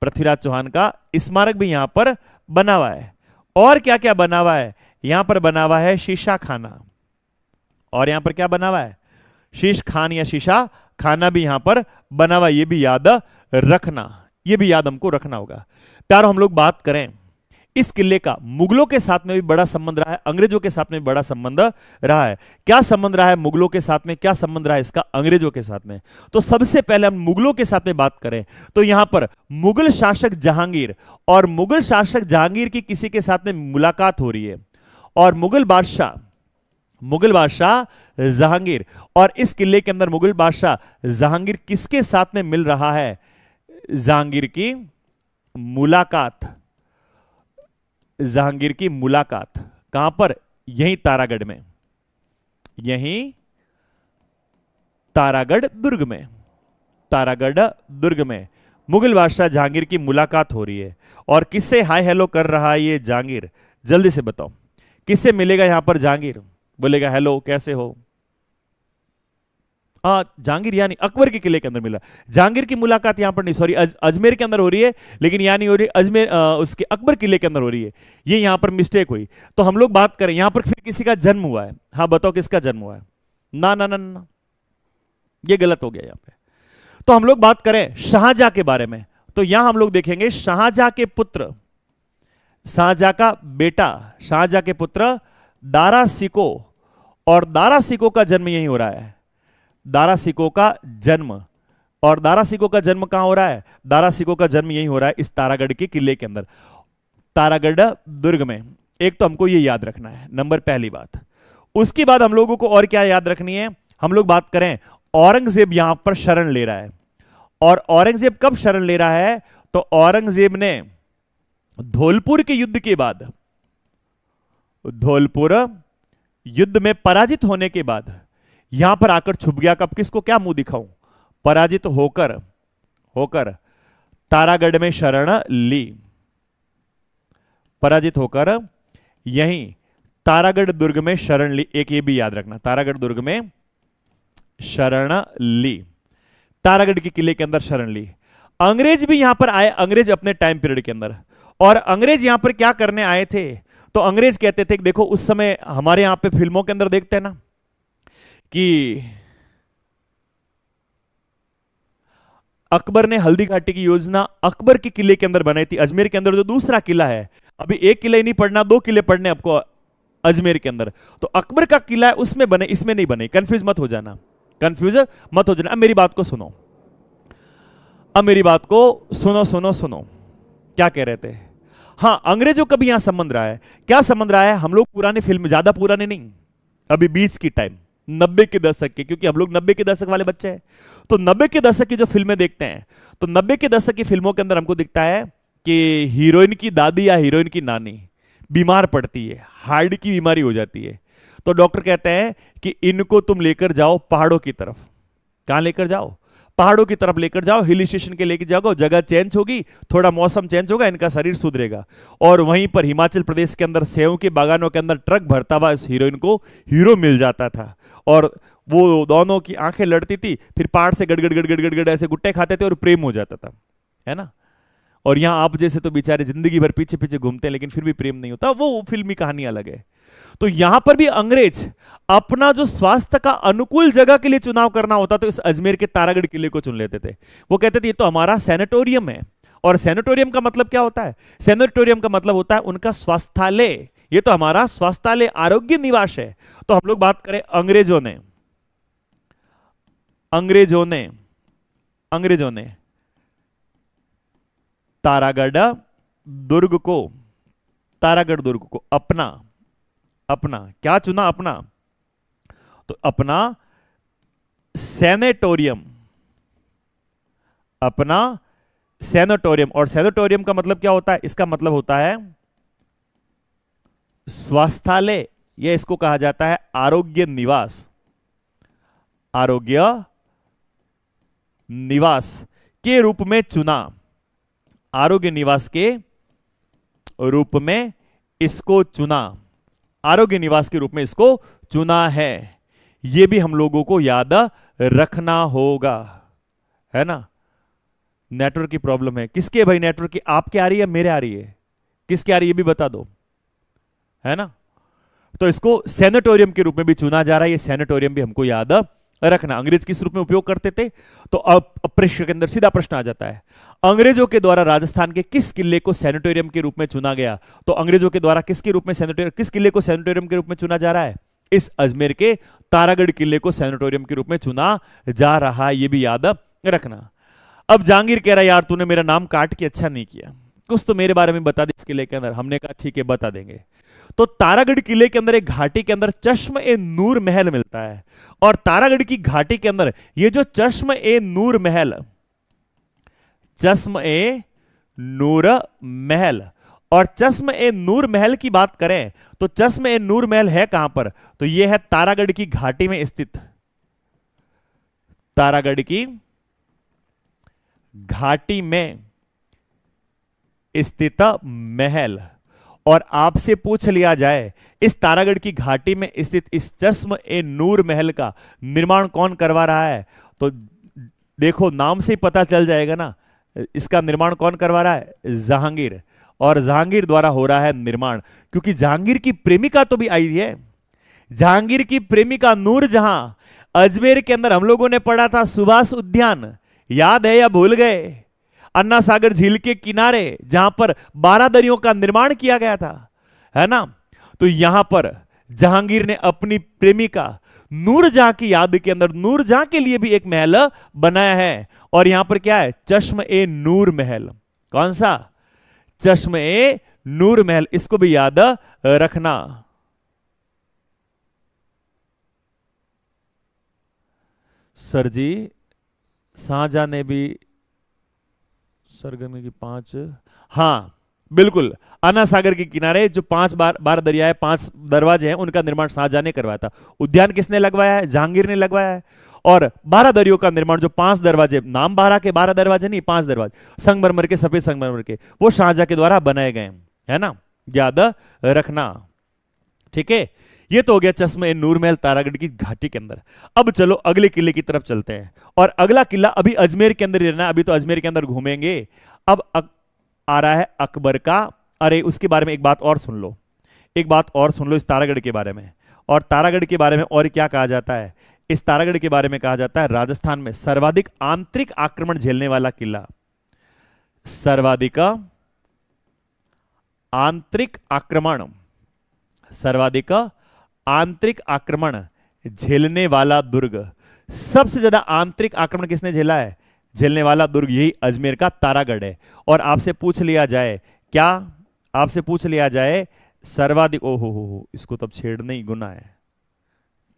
पृथ्वीराज चौहान का स्मारक भी यहां पर बना हुआ है। और क्या क्या बना हुआ है? यहां पर बना हुआ है शीशा खाना, और यहां पर क्या बना हुआ है? शीश खान या शीशा खाना भी यहां पर बना हुआ है। यह भी याद रखना, यह भी याद हमको रखना होगा। प्यारों, हम लोग बात करें इस किले का, मुगलों के साथ में भी बड़ा संबंध रहा है, अंग्रेजों के साथ में भी बड़ा संबंध रहा है। क्या संबंध रहा है मुगलों के साथ में, क्या संबंध रहा है इसका अंग्रेजों के साथ में? तो सबसे पहले हम मुगलों के साथ में बात करें तो यहां पर मुगल शासक जहांगीर, और मुगल शासक जहांगीर की किसी के साथ में मुलाकात हो रही है, और मुगल बादशाह मुगल बादशाह जहांगीर, और इस किले के अंदर मुगल बादशाह जहांगीर किसके साथ में मिल रहा है? जहांगीर की मुलाकात, जहांगीर की मुलाकात कहां पर? यहीं तारागढ़ में, यहीं तारागढ़ दुर्ग में, तारागढ़ दुर्ग में मुगल बादशाह जहांगीर की मुलाकात हो रही है। और किससे हाय हेलो कर रहा है ये जहांगीर? जल्दी से बताओ, किससे मिलेगा यहां पर जहांगीर? बोलेगा हेलो, कैसे हो? हाँ, जहांगीर यानी अकबर के किले के अंदर मिला। जहांगीर की मुलाकात यहां पर नहीं, सॉरी, अज, अजमेर के अंदर हो रही है, लेकिन यहां नहीं हो रही अजमेर, आ, उसके अकबर किले के अंदर हो रही है। ये यहां पर मिस्टेक हुई। तो हम लोग बात करें, यहां पर फिर किसी का जन्म हुआ है। हाँ, बताओ किसका जन्म हुआ है? ना ना ना ना, ये गलत हो गया। यहां पर तो हम लोग बात करें शाहजहां के बारे में, तो यहां हम लोग देखेंगे शाहजहां के पुत्र, शाहजहां का बेटा, शाहजहां के पुत्र दारा शिको, और दारा शिको का जन्म यही हो रहा है। दारा शिकोह का जन्म, और दारा शिकोह का जन्म कहां हो रहा है? दारा शिकोह का जन्म यही हो रहा है, इस तारागढ़ के किले के अंदर, तारागढ़ दुर्ग में। एक तो हमको ये याद रखना है, नंबर पहली बात। उसके बाद हम लोगों को और क्या याद रखनी है? हम लोग बात करें औरंगजेब यहां पर शरण ले रहा है, और औरंगजेब कब शरण ले रहा है? तो औरंगजेब ने धौलपुर के युद्ध के बाद, धौलपुर युद्ध में पराजित होने के बाद यहां पर आकर छुप गया। कब? किसको क्या मुंह दिखाऊं? पराजित होकर होकर तारागढ़ में शरण ली, पराजित होकर यहीं तारागढ़ दुर्ग में शरण ली। एक ये भी याद रखना, तारागढ़ दुर्ग में शरण ली, तारागढ़ के किले के अंदर शरण ली। अंग्रेज भी यहां पर आए, अंग्रेज अपने टाइम पीरियड के अंदर, और अंग्रेज यहां पर क्या करने आए थे, तो अंग्रेज कहते थे देखो उस समय हमारे यहां पे फिल्मों के अंदर देखते हैं ना कि अकबर ने हल्दी घाटी की योजना अकबर के किले के अंदर बनाई थी। अजमेर के अंदर जो दूसरा किला है, अभी एक किले नहीं पढ़ना, दो किले पढ़ने आपको अजमेर के अंदर, तो अकबर का किला है उसमें बने, इसमें नहीं बने। कंफ्यूज मत हो जाना, कंफ्यूज मत हो जाना। अब मेरी बात को सुनो, अब मेरी बात को सुनो सुनो सुनो क्या कह रहे थे। हाँ, अंग्रेजों का भी यहां संबंध रहा है। क्या संबंध रहा है? हम लोग पुराने फिल्म, ज्यादा पुराने नहीं, अभी बीच की टाइम नब्बे के दशक के, क्योंकि हम लोग नब्बे के दशक वाले बच्चे हैं, तो नब्बे के दशक की जो फिल्में देखते हैं, तो नब्बे के दशक की फिल्मों के अंदर हमको दिखता है कि हीरोइन की दादी या हीरोइन की नानी बीमार पड़ती है, हार्ट की बीमारी हो जाती है, तो डॉक्टर कहते हैं कि इनको तुम लेकर जाओ पहाड़ों की तरफ। कहां लेकर जाओ? पहाड़ों की तरफ लेकर जाओ, हिल स्टेशन के लेकर जाओ, जगह चेंज होगी, थोड़ा मौसम चेंज होगा, इनका शरीर सुधरेगा। और वहीं पर हिमाचल प्रदेश के अंदर सेव के बागानों के अंदर ट्रक भरता हुआ इस हीरोइन को हीरो मिल जाता था, और वो दोनों की आंखें लड़ती थी, फिर पहाड़ से गड़गड़ गड़गड़ गड़गड़ ऐसे गुट्टे खाते थे और प्रेम हो जाता था, है ना। और यहाँ आप जैसे तो बेचारे जिंदगी भर पीछे पीछे घूमते हैं लेकिन फिर भी प्रेम नहीं होता, वो फिल्मी कहानी अलग है। तो यहां पर भी अंग्रेज अपना जो स्वास्थ्य का अनुकूल जगह के लिए चुनाव करना होता तो इस अजमेर के तारागढ़ किले को चुन लेते थे। वो कहते थे ये तो हमारा सैनिटोरियम है, और सैनिटोरियम का मतलब क्या होता है? सैनिटोरियम का मतलब होता है उनका स्वास्थ्यालय, ये तो हमारा स्वास्थ्यालय, आरोग्य निवास है। तो हम लोग बात करें अंग्रेजों ने अंग्रेजों ने अंग्रेजों ने तारागढ़ दुर्ग को तारागढ़ दुर्ग को अपना अपना क्या चुना? अपना, तो अपना सैनिटोरियम, अपना सैनिटोरियम। और सैनिटोरियम का मतलब क्या होता है? इसका मतलब होता है स्वास्थ्यालय, या इसको कहा जाता है आरोग्य निवास, आरोग्य निवास के रूप में चुना, आरोग्य निवास के रूप में इसको चुना, आरोग्य निवास के रूप में इसको चुना है। यह भी हम लोगों को याद रखना होगा, है ना। नेटवर्क की प्रॉब्लम है, किसके भाई नेटवर्क की? आपके आ रही है, मेरे आ रही है, किसके आ रही है भी बता दो, है ना। तो इसको सैनिटोरियम के रूप में भी चुना जा रहा है, ये सैनिटोरियम भी हमको याद रखना। अंग्रेज किस रूप में उपयोग करते थे? तो अब प्रश्न के अंदर सीधा प्रश्न आ जाता है, अंग्रेजों के द्वारा राजस्थान के किस किले को सैनिटोरियम के रूप में चुना गया? तो अंग्रेजों के द्वारा किसके रूप में सैनिटोरियम, किस किले को सैनिटोरियम के रूप में चुना जा रहा है? इस अजमेर के तारागढ़ किले को सैनिटोरियम के रूप में चुना जा रहा है, यह भी याद रखना। अब जहांगीर कह रहा है यार तूने मेरा नाम काट के अच्छा नहीं किया, कुछ तो मेरे बारे में बता दे इस किले के अंदर। हमने कहा ठीक है बता देंगे। तो तारागढ़ किले के अंदर एक घाटी के अंदर चश्मे नूर महल मिलता है, और तारागढ़ की घाटी के अंदर ये जो चश्मे नूर महल, चश्मे नूर महल, और चश्मे नूर महल की बात करें तो चश्मे नूर महल है कहां पर? तो ये है तारागढ़ की घाटी में स्थित, तारागढ़ की घाटी में स्थित महल। और आपसे पूछ लिया जाए इस तारागढ़ की घाटी में स्थित इस चश्मे नूर महल का निर्माण कौन करवा रहा है, तो देखो नाम से ही पता चल जाएगा ना, इसका निर्माण कौन करवा रहा है? जहांगीर। और जहांगीर द्वारा हो रहा है निर्माण, क्योंकि जहांगीर की प्रेमिका तो भी आई है, जहांगीर की प्रेमिका नूर जहां। अजमेर के अंदर हम लोगों ने पढ़ा था सुभाष उद्यान, याद है या भूल गए? अन्ना सागर झील के किनारे जहां पर बारह दरियों का निर्माण किया गया था, है ना। तो यहां पर जहांगीर ने अपनी प्रेमिका नूरजहां की याद के अंदर नूरजहां के लिए भी एक महल बनाया है, और यहां पर क्या है? चश्मे नूर महल। कौन सा? चश्मे नूर महल, इसको भी याद रखना। सर जी साझा ने भी सरगमी की पांच, हाँ बिल्कुल, अन्ना सागर के किनारे जो पांच बार बार दरिया है, पांच दरवाजे हैं, उनका निर्माण शाहजहां ने करवाया था। उद्यान किसने लगवाया है? जहांगीर ने लगवाया है। और बारह दरियों का निर्माण, जो पांच दरवाजे, नाम बारह के, बारह दरवाजे नहीं, पांच दरवाजे संगमरमर के, सफेद संगमरमर के, वो शाहजहां के द्वारा बनाए गए, है ना, याद रखना। ठीक है, ये तो हो गया चश्मे नूर महल तारागढ़ की घाटी के अंदर। अब चलो अगले किले की तरफ चलते हैं, और अगला किला अभी अजमेर के अंदर ही रहना, अभी तो अजमेर के अंदर घूमेंगे। अब अक, आ रहा है अकबर का, अरे उसके बारे में एक बात और सुन लो, एक बात और सुन लो इस तारागढ़ के बारे में। और तारागढ़ के बारे में और क्या कहा जाता है, इस तारागढ़ के बारे में कहा जाता है राजस्थान में सर्वाधिक आंतरिक आक्रमण झेलने वाला किला, सर्वाधिक आंतरिक आक्रमण, सर्वाधिक आंतरिक आक्रमण झेलने वाला दुर्ग। सबसे ज्यादा आंतरिक आक्रमण किसने झेला है, झेलने वाला दुर्ग, यही अजमेर का तारागढ़ है। और आपसे पूछ लिया जाए, क्या आपसे पूछ लिया जाए सर्वाधिक, ओ हो हो इसको तब छेड़ना ही गुनाह है,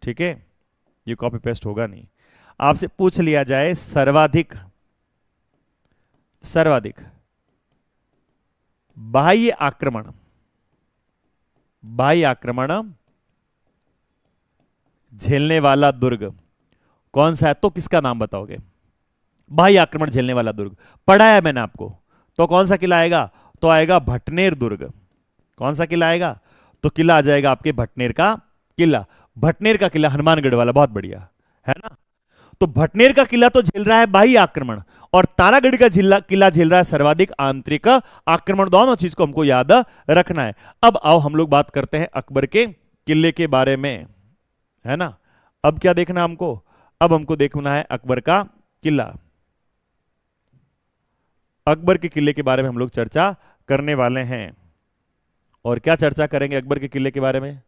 ठीक है, ये कॉपी पेस्ट होगा नहीं। आपसे पूछ लिया जाए सर्वाधिक, सर्वाधिक बाह्य आक्रमण, बाह्य आक्रमण झेलने वाला दुर्ग कौन सा है, तो किसका नाम बताओगे, बाह्य आक्रमण झेलने वाला दुर्ग पढ़ाया मैंने आपको, तो कौन सा किला आएगा, तो आएगा भटनेर दुर्ग। कौन सा किला आएगा, तो किला आ जाएगा आपके भटनेर का किला, भटनेर का किला हनुमानगढ़ वाला, बहुत बढ़िया है ना। तो भटनेर का किला तो झेल रहा है बाह्य आक्रमण, और तारागढ़ का जिला किला झेल रहा है सर्वाधिक आंतरिक आक्रमण, दोनों चीज को हमको याद रखना है। अब आओ हम लोग बात करते हैं अकबर के किले के बारे में, है ना। अब क्या देखना हमको, अब हमको देखना है अकबर का किला, अकबर के किले के बारे में हम लोग चर्चा करने वाले हैं। और क्या चर्चा करेंगे अकबर के किले के बारे में,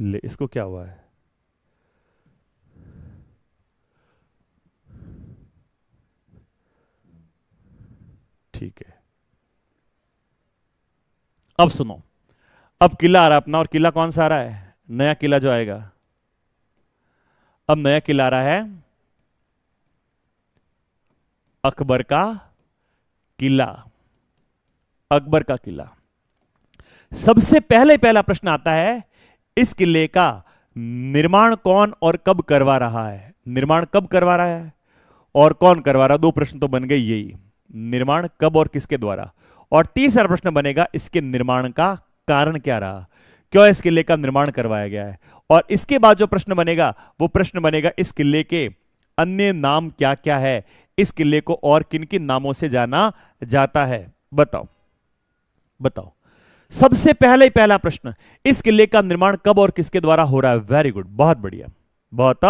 ले इसको क्या हुआ है, ठीक है। अब सुनो, अब किला आ रहा अपना, और किला कौन सा आ रहा है, नया किला जो आएगा। अब नया किला आ रहा है अकबर का किला, अकबर का किला। सबसे पहले पहला प्रश्न आता है, इस किले का निर्माण कौन और कब करवा रहा है, निर्माण कब करवा रहा है और कौन करवा रहा है, दो प्रश्न तो बन गए यही, निर्माण कब और किसके द्वारा। और तीसरा प्रश्न बनेगा, इसके निर्माण का कारण क्या रहा, क्यों इस किले का निर्माण करवाया गया है। और इसके बाद जो प्रश्न बनेगा वो प्रश्न बनेगा, इस किले के अन्य नाम क्या क्या है, इस किले को और किन किन नामों से जाना जाता है, बताओ बताओ। सबसे पहले पहला प्रश्न, इस किले का निर्माण कब और किसके द्वारा हो रहा है, वेरी गुड, बहुत बढ़िया, बहुत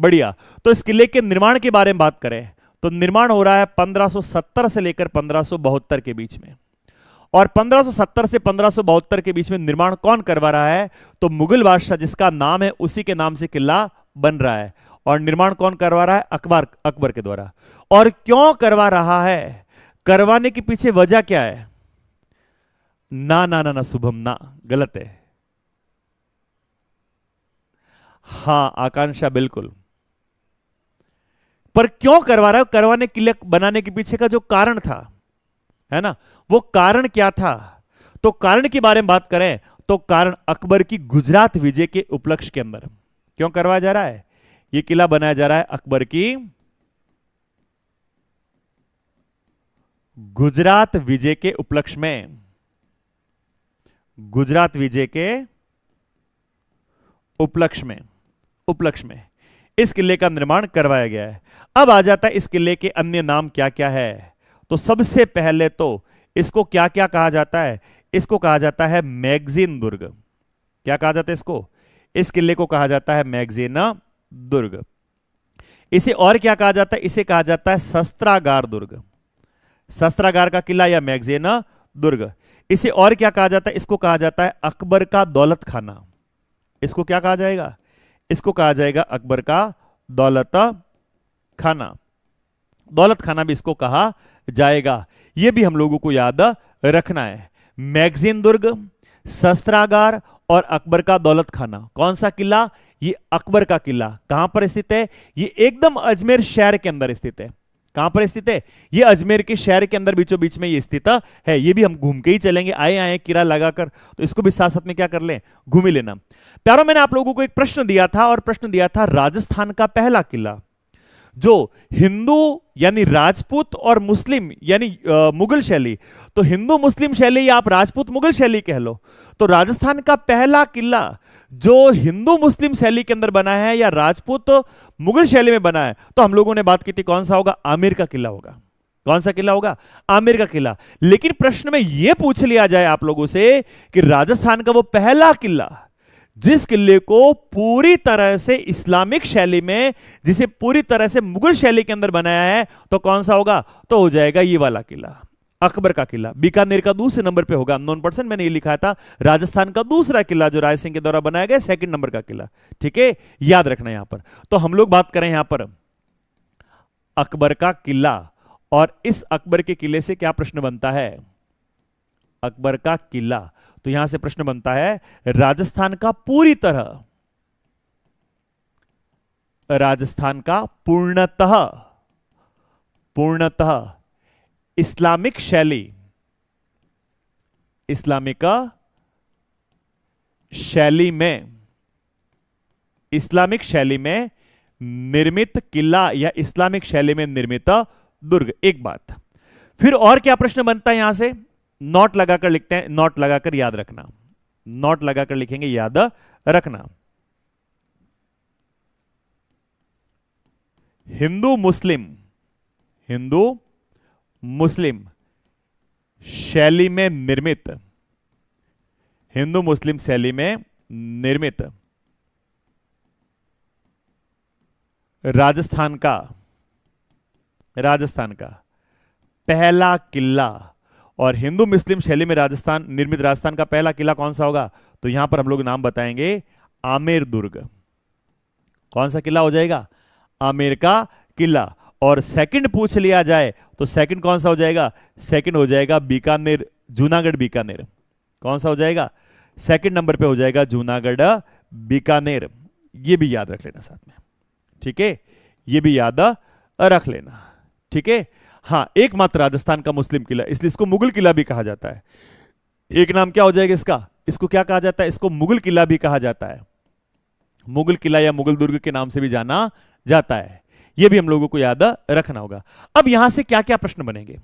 बढ़िया। तो इस किले के निर्माण के बारे में बात करें तो निर्माण हो रहा है पंद्रह सौ सत्तर से लेकर पंद्रह सौ बहत्तर के बीच में, और पंद्रह सौ सत्तर से पंद्रह सौ बहत्तर के बीच में निर्माण कौन करवा रहा है, तो मुगल बादशाह जिसका नाम है उसी के नाम से किला बन रहा है। और निर्माण कौन करवा रहा है, अकबर, अकबर के द्वारा। और क्यों करवा रहा है, करवाने के पीछे वजह क्या है, ना ना ना ना शुभम ना, गलत है, हां आकांक्षा बिल्कुल। पर क्यों करवा रहा है, करवाने के लिए बनाने के पीछे का जो कारण था, है ना, वो कारण क्या था, तो कारण के बारे में बात करें तो कारण अकबर की गुजरात विजय के उपलक्ष्य के अंदर क्यों करवाया जा रहा है, ये किला बनाया जा रहा है अकबर की गुजरात विजय के उपलक्ष्य में, गुजरात विजय के उपलक्ष्य में, उपलक्ष्य में इस किले का निर्माण करवाया गया है। अब आ जाता है इस किले के अन्य नाम क्या क्या है, तो सबसे पहले तो इसको क्या क्या कहा जाता है, इसको कहा जाता है मैगजीन दुर्ग, क्या कहा जाता है इसको, इस किले को कहा जाता है मैगजीन दुर्ग। इसे और क्या कहा जाता है, इसे कहा जाता है शस्त्रागार दुर्ग, शस्त्रागार का किला या मैगजीन दुर्ग। इसे और क्या कहा जाता है, इसको कहा जाता है अकबर का दौलत खाना, इसको क्या कहा जाएगा, इसको कहा जाएगा अकबर का दौलत खाना, दौलत खाना भी इसको कहा जाएगा। यह भी हम लोगों को याद रखना है, मैगजीन दुर्ग, शस्त्रागार और अकबर का दौलत खाना। कौन सा किला, ये अकबर का किला कहां पर स्थित है, ये एकदम अजमेर शहर के अंदर स्थित है, कहां पर स्थित है, ये अजमेर के शहर के अंदर बीचों बीच में ये स्थित है। ये भी हम घूम के ही चलेंगे, आए आए किला लगाकर, तो इसको भी साथ साथ में क्या कर लें, घूम ही लेना। प्यारों, मैंने आप लोगों को एक प्रश्न दिया था, और प्रश्न दिया था राजस्थान का पहला किला, जो हिंदू यानी राजपूत और मुस्लिम यानी मुगल शैली, तो हिंदू मुस्लिम शैली या आप राजपूत मुगल शैली कह लो, तो राजस्थान का पहला किला जो हिंदू मुस्लिम शैली के अंदर बना है या राजपूत मुगल शैली में बना है, तो हम लोगों ने बात की थी कौन सा होगा, आमेर का किला होगा। कौन सा किला होगा, आमेर का किला। लेकिन प्रश्न में यह पूछ लिया जाए आप लोगों से कि राजस्थान का वो पहला किला जिस किले को पूरी तरह से इस्लामिक शैली में, जिसे पूरी तरह से मुगल शैली के अंदर बनाया है, तो कौन सा होगा, तो हो जाएगा ये वाला किला, अकबर का किला। बीकानेर का दूसरे नंबर पे होगा, नॉन परसेंट मैंने ये लिखा था, राजस्थान का दूसरा किला जो राय सिंह के द्वारा बनाया गया, सेकंड नंबर का किला। ठीक है, याद रखना। यहां पर तो हम लोग बात करें यहां पर अकबर का किला, और इस अकबर के किले से क्या प्रश्न बनता है, अकबर का किला, तो यहां से प्रश्न बनता है राजस्थान का पूरी तरह, राजस्थान का पूर्णतः पूर्णतः इस्लामिक शैली, इस्लामिक शैली में, इस्लामिक शैली में निर्मित किला या इस्लामिक शैली में निर्मित दुर्ग। एक बात। फिर और क्या प्रश्न बनता है यहां से, नोट लगाकर लिखते हैं, नोट लगाकर याद रखना, नोट लगाकर लिखेंगे, याद रखना। हिंदू मुस्लिम, हिंदू मुस्लिम शैली में निर्मित, हिंदू मुस्लिम शैली में निर्मित राजस्थान का, राजस्थान का पहला किला, और हिंदू मुस्लिम शैली में राजस्थान निर्मित राजस्थान का पहला किला कौन सा होगा, तो यहां पर हम लोग नाम बताएंगे आमेर दुर्ग। कौन सा किला हो जाएगा, आमेर का किला। और सेकंड पूछ लिया जाए तो सेकंड कौन सा हो जाएगा, सेकंड हो जाएगा बीकानेर, जूनागढ़ बीकानेर। कौन सा हो जाएगा, सेकंड नंबर पे हो जाएगा जूनागढ़ बीकानेर। ये भी याद रख लेना साथ में, ठीक है, ये भी याद रख लेना, ठीक है। हाँ, एकमात्र राजस्थान का मुस्लिम किला, इसलिए इसको मुगल किला भी कहा जाता है। एक नाम क्या हो जाएगा इसका, इसको क्या कहा जाता है, इसको मुगल किला भी कहा जाता है, मुगल किला या मुगल दुर्ग के नाम से भी जाना जाता है। यह भी हम लोगों को याद रखना होगा। अब यहां से क्या क्या प्रश्न बनेंगे,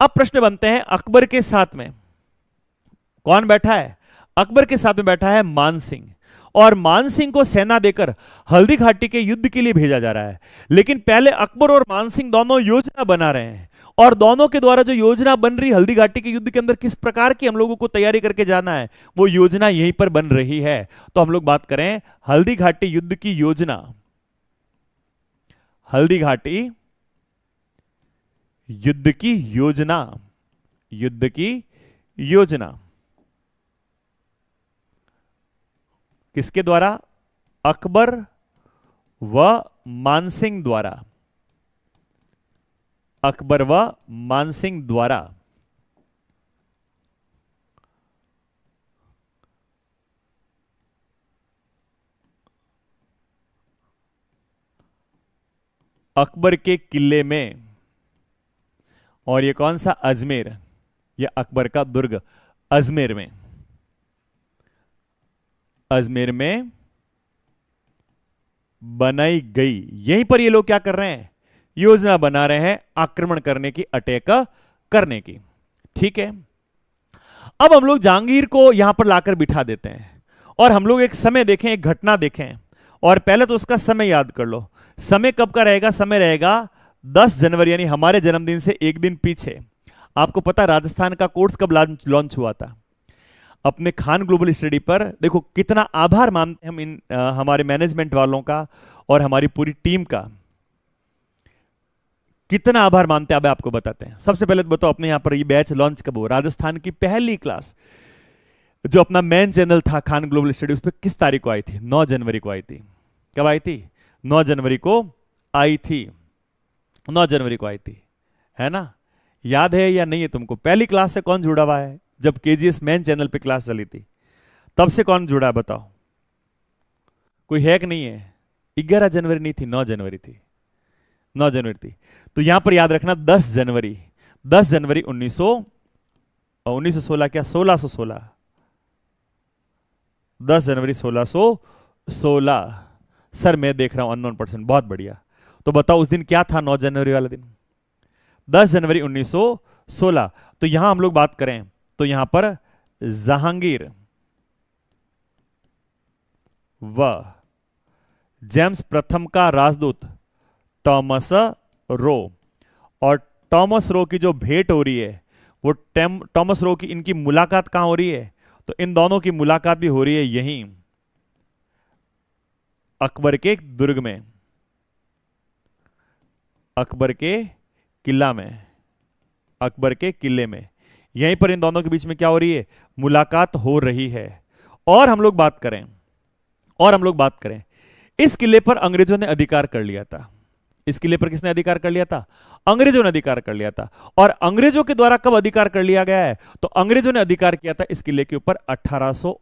अब प्रश्न बनते हैं अकबर के साथ में कौन बैठा है, अकबर के साथ में बैठा है मानसिंह, और मानसिंह को सेना देकर हल्दी घाटी के युद्ध के लिए भेजा जा रहा है। लेकिन पहले अकबर और मानसिंह दोनों योजना बना रहे हैं, और दोनों के द्वारा जो योजना बन रही हल्दी घाटी के युद्ध के अंदर किस प्रकार की हम लोगों को तैयारी करके जाना है, वो योजना यहीं पर बन रही है। तो हम लोग बात करें हल्दी घाटी युद्ध की योजना, हल्दी घाटी युद्ध की योजना, युद्ध की योजना किसके द्वारा, अकबर व मानसिंह द्वारा, अकबर व मानसिंह द्वारा। अकबर के किले में, और ये कौन सा, अजमेर, या अकबर का दुर्ग अजमेर में, अजमेर में बनाई गई। यहीं पर ये लोग क्या कर रहे हैं, योजना बना रहे हैं आक्रमण करने की, अटैक करने की, ठीक है। अब हम लोग जहांगीर को यहां पर लाकर बिठा देते हैं, और हम लोग एक समय देखें, एक घटना देखें, और पहले तो उसका समय याद कर लो। समय कब का रहेगा, समय रहेगा दस जनवरी, यानी हमारे जन्मदिन से एक दिन पीछे। आपको पता राजस्थान का कोर्स कब लॉन्च हुआ था, अपने खान ग्लोबल स्टडी पर। देखो कितना आभार मानते हैं हम इन आ, हमारे मैनेजमेंट वालों का और हमारी पूरी टीम का, कितना आभार मानते हैं। अब आपको बताते हैं, सबसे पहले तो बताओ अपने यहां पर ये बैच लॉन्च कब हुआ, राजस्थान की पहली क्लास जो अपना मेन चैनल था खान ग्लोबल स्टडी, उस पर किस तारीख को आई थी, नौ जनवरी को आई थी। कब आई थी, नौ जनवरी को आई थी, नौ जनवरी को आई थी, है ना। याद है या नहीं है तुमको, पहली क्लास से कौन जुड़ा हुआ है, जब केजीएस मेन चैनल पे क्लास चली थी तब से कौन जुड़ा है, बताओ। कोई हैक नहीं है, ग्यारह जनवरी नहीं थी, नौ जनवरी थी, नौ जनवरी थी। तो यहां पर याद रखना दस जनवरी, दस जनवरी उन्नीस सौ उन्नीस सौ सोलह क्या सोलह सौ सोलह, दस जनवरी सोलह सौ सोलह। सर मैं देख रहा हूं अननोन पर्सन, बहुत बढ़िया। तो बताओ उस दिन क्या था नौ जनवरी वाला दिन, दस जनवरी उन्नीस सौ सोलह। तो यहां हम लोग बात करें तो यहां पर जहांगीर व जेम्स प्रथम का राजदूत टॉमस रो, और टॉमस रो की जो भेंट हो रही है वो टॉमस रो की इनकी मुलाकात कहां हो रही है, तो इन दोनों की मुलाकात भी हो रही है यहीं अकबर के दुर्ग में, अकबर के किला में, अकबर के किले में, यहीं पर इन दोनों के बीच में क्या हो रही है, मुलाकात हो रही है। और हम लोग बात करें और हम लोग बात करें इस किले पर अंग्रेजों ने अधिकार कर लिया था, इस किले पर किसने अधिकार कर लिया था, अंग्रेजों ने अधिकार कर लिया था। और अंग्रेजों के द्वारा कब अधिकार कर लिया गया है, तो अंग्रेजों ने अधिकार किया था इस किले के ऊपर अठारह सौ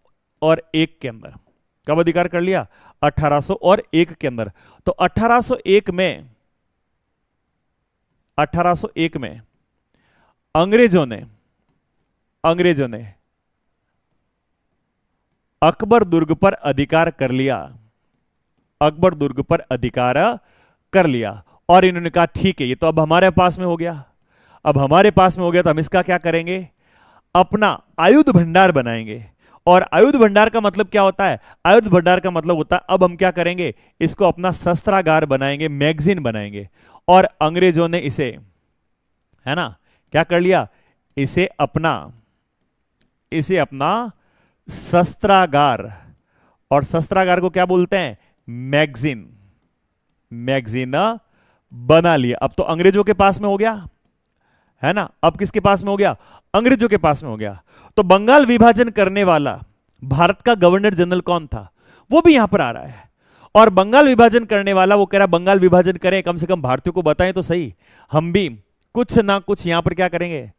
एक के अंदर। कब अधिकार कर लिया, अठारह सौ एक के अंदर। तो अठारह सौ एक में अठारह सौ एक में अंग्रेजों ने अंग्रेजों ने अकबर दुर्ग पर अधिकार कर लिया, अकबर दुर्ग पर अधिकार कर लिया। और इन्होंने कहा ठीक है, ये तो अब हमारे पास में हो गया, अब हमारे पास में हो गया तो हम इसका क्या करेंगे, अपना आयुध भंडार बनाएंगे। और आयुध भंडार का मतलब क्या होता है, आयुध भंडार का मतलब होता है अब हम क्या करेंगे, इसको अपना शस्त्रागार बनाएंगे, मैगजीन बनाएंगे। और अंग्रेजों ने इसे, है ना, क्या कर लिया, इसे अपना इसे अपना शस्त्रागार, और शस्त्रागार को क्या बोलते हैं, मैगजीन, मैगजीन बना लिया। अब तो अंग्रेजों के पास में हो गया, है ना, अब किसके पास में हो गया, अंग्रेजों के पास में हो गया। तो बंगाल विभाजन करने वाला भारत का गवर्नर जनरल कौन था, वो भी यहां पर आ रहा है। और बंगाल विभाजन करने वाला वो कह रहा बंगाल विभाजन करें, कम से कम भारतीयों को बताएं तो सही, हम भी कुछ ना कुछ यहां पर क्या करेंगे।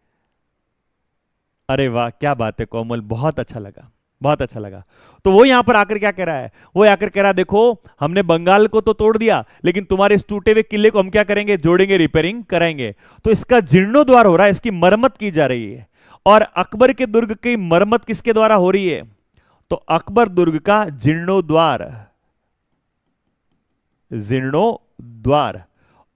अरे वाह क्या बात है कोमल, बहुत अच्छा लगा, बहुत अच्छा लगा। तो वो यहां पर आकर क्या कह रहा है, वो आकर कह रहा है देखो हमने बंगाल को तो तोड़ दिया, लेकिन तुम्हारे इस टूटे हुए किले को हम क्या करेंगे, जोड़ेंगे, रिपेयरिंग कराएंगे। तो इसका जीर्णोद्वार हो रहा है, इसकी मरम्मत की जा रही है। और अकबर के दुर्ग की मरम्मत किसके द्वारा हो रही है, तो अकबर दुर्ग का जीर्णोद्वार, जीर्णोद्वार।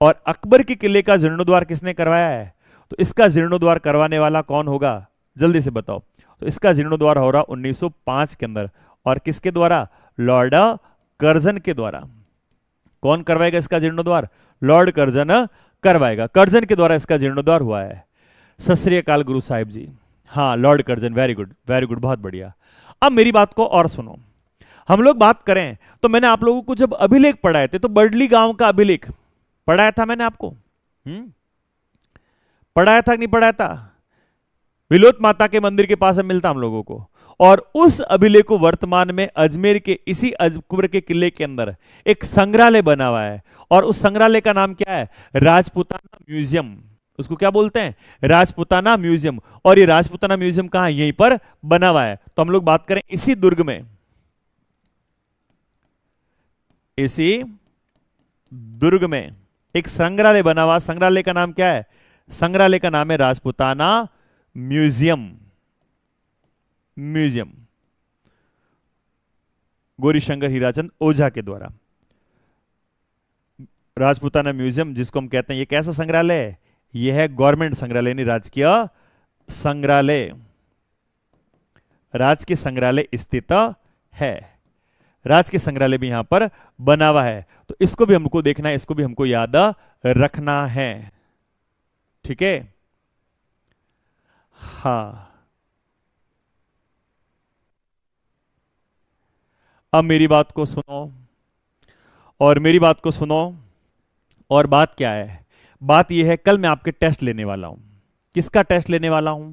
और अकबर के किले का जीर्णोद्वार किसने करवाया है, तो इसका जीर्णोद्वार करवाने वाला कौन होगा, जल्दी से बताओ। तो इसका जीर्णोद्वार हो रहा उन्नीस सौ पाँच के अंदर, और किसके द्वारा, लॉर्ड कर्जन के द्वारा। कौन करवाएगा इसका जीर्णोद्वार, लॉर्ड कर्जन करवाएगा, कर्जन के द्वारा इसका जीर्णोद्वार हुआ है। सत श्री अकाल गुरु साहिब जी, हाँ Lord Curzon, very good very good, बहुत बढ़िया। अब मेरी बात को और सुनो, हम लोग बात करें तो मैंने आप लोगों को जब अभिलेख पढ़ाए थे तो बर्डली गांव का अभिलेख पढ़ाया था मैंने आपको, हम्म पढ़ाया था नहीं पढ़ाया था, विलोत माता के मंदिर के पास मिलता हम लोगों को। और उस अभिलेख को वर्तमान में अजमेर के इसी अकबर के किले के अंदर एक संग्रहालय बना हुआ है, और उस संग्रहालय का नाम क्या है, राजपुताना म्यूजियम। उसको क्या बोलते हैं, राजपुताना म्यूजियम। और ये राजपुताना म्यूजियम कहां है, यहीं पर बना हुआ है। तो हम लोग बात करें इसी दुर्ग में, इसी दुर्ग में एक संग्रहालय बना हुआ, संग्रहालय का नाम क्या है, संग्रहालय का नाम है राजपुताना म्यूजियम, म्यूजियम गौरीशंकर हीराचंद ओझा के द्वारा। राजपुताना म्यूजियम जिसको हम कहते हैं, ये कैसा संग्रहालय है, यह है गवर्नमेंट संग्रहालय, यानी राजकीय संग्रहालय, राजकीय संग्रहालय स्थित है। राजकीय संग्रहालय भी यहां पर बना हुआ है, तो इसको भी हमको देखना है, इसको भी हमको याद रखना है, ठीक है। हाँ, अब मेरी बात को सुनो और मेरी बात को सुनो और बात क्या है, बात यह है कल मैं आपके टेस्ट लेने वाला हूं। किसका टेस्ट लेने वाला हूं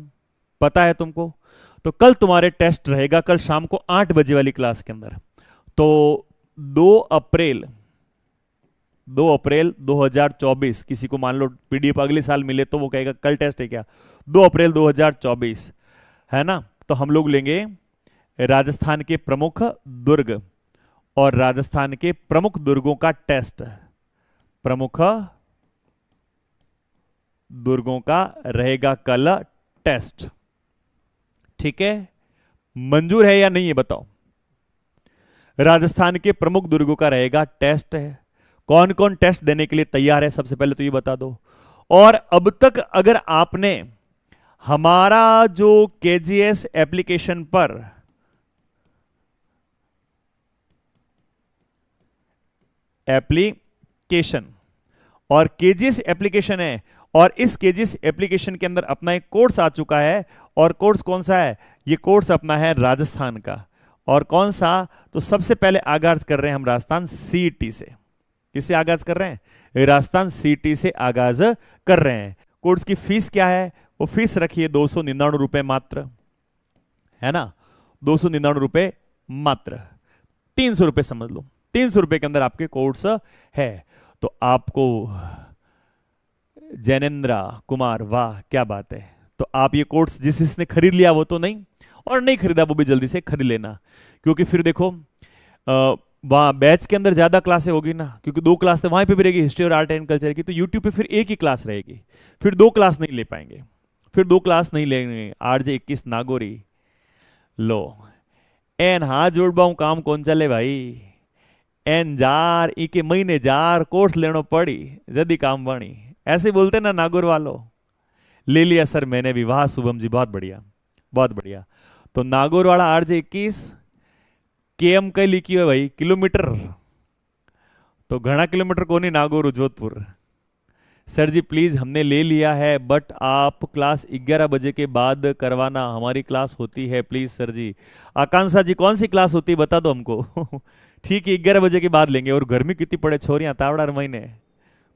पता है तुमको, तो कल तुम्हारे टेस्ट रहेगा, कल शाम को आठ बजे वाली क्लास के अंदर। तो दो अप्रैल दो अप्रैल दो हज़ार चौबीस, किसी को मान लो पीडीएफ अगले साल मिले तो वो कहेगा कल टेस्ट है क्या, दो अप्रैल दो हज़ार चौबीस, है ना। तो हम लोग लेंगे राजस्थान के प्रमुख दुर्ग और राजस्थान के प्रमुख दुर्गों का टेस्ट, प्रमुख दुर्गों का रहेगा कल टेस्ट, ठीक है। मंजूर है या नहीं ये बताओ, राजस्थान के प्रमुख दुर्गों का रहेगा टेस्ट है, कौन कौन टेस्ट देने के लिए तैयार है, सबसे पहले तो ये बता दो। और अब तक अगर आपने हमारा जो केजीएस एप्लीकेशन पर एप्लीकेशन और केजीएस एप्लीकेशन है और इस केजीएस एप्लीकेशन के अंदर अपना एक कोर्स आ चुका है, और कोर्स कौन सा है, ये कोर्स अपना है राजस्थान का, और कौन सा, तो सबसे पहले आगाज कर रहे हैं हम राजस्थान सीईटी से। किससे आगाज कर रहे हैं? राजस्थान सीईटी से आगाज कर रहे हैं। कोर्स की फीस क्या है, वो फीस रखिए दो सौ निन्यानवे रुपए मात्र, है ना, दो सौ निन्यानवे रुपए मात्र, तीन सौ रुपए समझ लो, तीन सौ रुपए के अंदर आपके कोर्स है। तो आपको जैनेन्द्रा कुमार, वाह क्या बात है, तो आप ये कोर्स जिस जिसने खरीद लिया वो तो नहीं, और नहीं खरीदा वो भी जल्दी से खरीद लेना, क्योंकि फिर देखो वहाँ बैच के अंदर ज़्यादा क्लासें होगी ना, क्योंकि दो क्लास तो वहाँ पे भी रहेगी हिस्ट्री और आर्ट एंड कल्चर की, तो यूट्यूब पे फिर एक ही क्लास रहेगी, फिर दो क्लास नहीं ले पाएंगे, फिर दो क्लास नहीं लेंगे। आरजे इक्कीस नागोरी, लो एन हाथ जोड़ पाऊँ काम कौन चले भाई, एन जार ई के महीने जार कोर्स लेनो पड़ी जदी काम वाणी, ऐसे बोलते ना नागौर वालों। ले लिया सर मैंने भी, वाह शुभम जी बहुत बढ़िया बहुत बढ़िया। तो नागौर वाला आरजे इक्कीस के एम कई लिखी है भाई, किलोमीटर, तो घना किलोमीटर को नहीं, नागौर जोधपुर। सर जी प्लीज हमने ले लिया है बट आप क्लास ग्यारह बजे के बाद करवाना, हमारी क्लास होती है प्लीज सर जी। आकांक्षा जी कौन सी क्लास होती है बता दो हमको। ठीक है ग्यारह बजे के बाद लेंगे। और गर्मी कितनी पड़े छोरियां, तावड़ा हर महीने,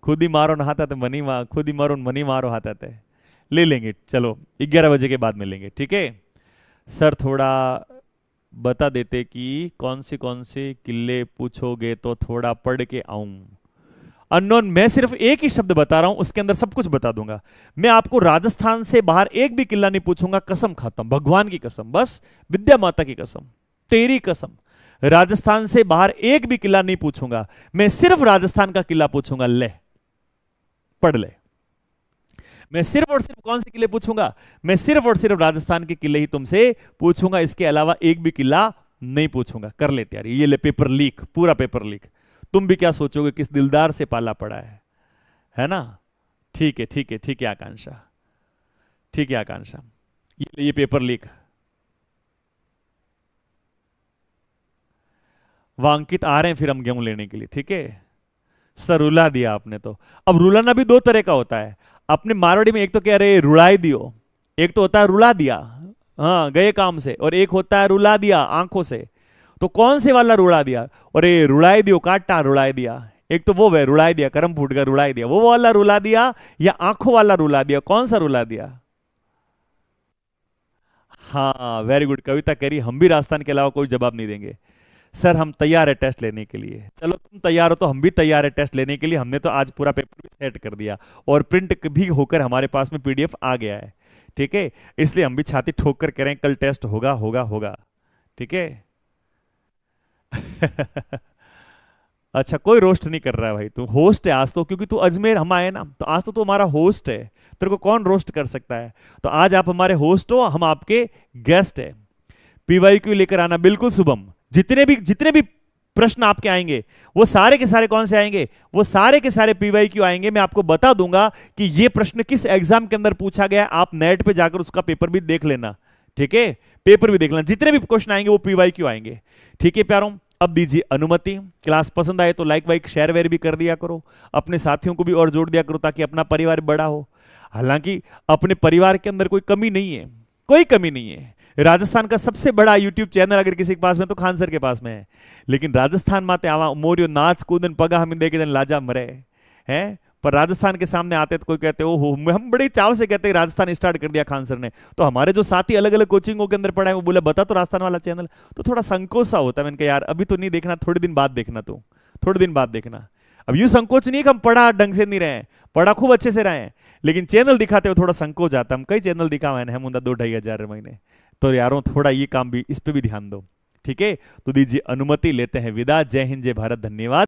खुद ही मारो ना हाथ आते मनी मार, खुद ही मारो मनी मारो हाथ आते, ले लेंगे, चलो ग्यारह बजे के बाद में लेंगे। ठीक है सर थोड़ा बता देते कि कौन से कौन से किले पूछोगे तो थोड़ा पढ़ के आऊं। अननोन, मैं सिर्फ एक ही शब्द बता रहा हूं, उसके अंदर सब कुछ बता दूंगा। मैं आपको राजस्थान से बाहर एक भी किला नहीं पूछूंगा, कसम खाता हूं, भगवान की कसम, बस विद्या माता की कसम, तेरी कसम, राजस्थान से बाहर एक भी किला नहीं पूछूंगा। मैं सिर्फ राजस्थान का किला पूछूंगा, ले पढ़ ले। मैं सिर्फ और सिर्फ कौन से किले पूछूंगा, मैं सिर्फ और सिर्फ राजस्थान के किले ही तुमसे पूछूंगा, इसके अलावा एक भी किला नहीं पूछूंगा। कर लेते यार, ये ले पेपर लीक, पूरा पेपर लीक। तुम भी क्या सोचोगे किस दिलदार से पाला पड़ा है, है ना। ठीक है ठीक है ठीक है आकांक्षा, ठीक है आकांक्षा, ये ये पेपर लीक। वांकित आ रहे हैं फिर हम गेहूं लेने के लिए। ठीक है सर रुला दिया आपने। तो अब रुलाना भी दो तरह का होता है अपने मारवाड़ी में, एक तो कह रहे रुलाई दियो, एक तो होता है रुला दिया, हाँ गए काम से, और एक होता है रुला दिया आंखों से। तो कौन से वाला रुला दिया? और ये रुलाई दियो काटा रुलाई दिया, एक तो वो वे रुलाई दिया करम फूट गया रुलाई दिया, वो वाला रुला दिया या आंखों वाला रुला दिया, कौन सा रुला दिया? हाँ वेरी गुड कविता कह रही हम भी राजस्थान के अलावा कोई जवाब नहीं देंगे। सर हम तैयार है टेस्ट लेने के लिए। चलो तुम तैयार हो तो हम भी तैयार है टेस्ट लेने के लिए। हमने तो आज पूरा पेपर भी सेट कर दिया और प्रिंट भी होकर हमारे पास में पीडीएफ आ गया है। ठीक है इसलिए हम भी छाती ठोक कर कह रहे हैं कल टेस्ट होगा होगा होगा। ठीक है अच्छा कोई रोस्ट नहीं कर रहा है भाई, तू होस्ट है आज तो, क्योंकि तू अजमेर हम आए ना, तो आज तो तू हमारा होस्ट है, तेरे को कौन रोस्ट कर सकता है। तो आज आप हमारे होस्ट हो, हम आपके गेस्ट है। पीवाई क्यू लेकर आना बिल्कुल शुभम। जितने भी जितने भी प्रश्न आपके आएंगे वो सारे के सारे कौन से आएंगे? वो सारे के सारे पीवाईक्यू आएंगे। मैं आपको बता दूंगा कि ये प्रश्न किस एग्जाम के अंदर पूछा गया है। आप नेट पे जाकर उसका पेपर भी देख लेना। ठीक है पेपर भी देख लेना। जितने भी क्वेश्चन आएंगे वो पीवाईक्यू आएंगे। ठीक है प्यारों अब दीजिए अनुमति। क्लास पसंद आए तो लाइक वाइक शेयर वेयर भी कर दिया करो। अपने साथियों को भी और जोड़ दिया करो ताकि अपना परिवार बड़ा हो। हालांकि अपने परिवार के अंदर कोई कमी नहीं है, कोई कमी नहीं है। राजस्थान का सबसे बड़ा यूट्यूब चैनल अगर किसी के पास में तो खान सर के पास में है। लेकिन राजस्थान माते आवा मोरियो नाच कूदन पगा हम देखे जन लाजा मरे हैं। पर राजस्थान के सामने आते तो कोई कहते हो हो, हम बड़े चाव से कहते राजस्थान स्टार्ट कर दिया खान सर ने। तो हमारे जो साथी अलग अलग कोचिंगों के अंदर पढ़ा है वो बोले बता तो राजस्थान वाला चैनल, तो थोड़ा संकोच सा होता है। मैंने कहा यार अभी तो नहीं देखना, थोड़े दिन बाद देखना, तो थोड़े दिन बाद देखना। अब यूं संकोच नहीं कि हम पढ़ा ढंग से नहीं रहे, पढ़ा खूब अच्छे से रहे हैं, लेकिन चैनल दिखाते हुए थोड़ा संकोच आता है। हम कई चैनल दिखा मैंने हम दो ढाई हजार महीने। तो यारों थोड़ा ये काम भी, इस पे भी ध्यान दो। ठीक है तो दीजिए अनुमति, लेते हैं विदा। जय हिंद जय भारत, धन्यवाद।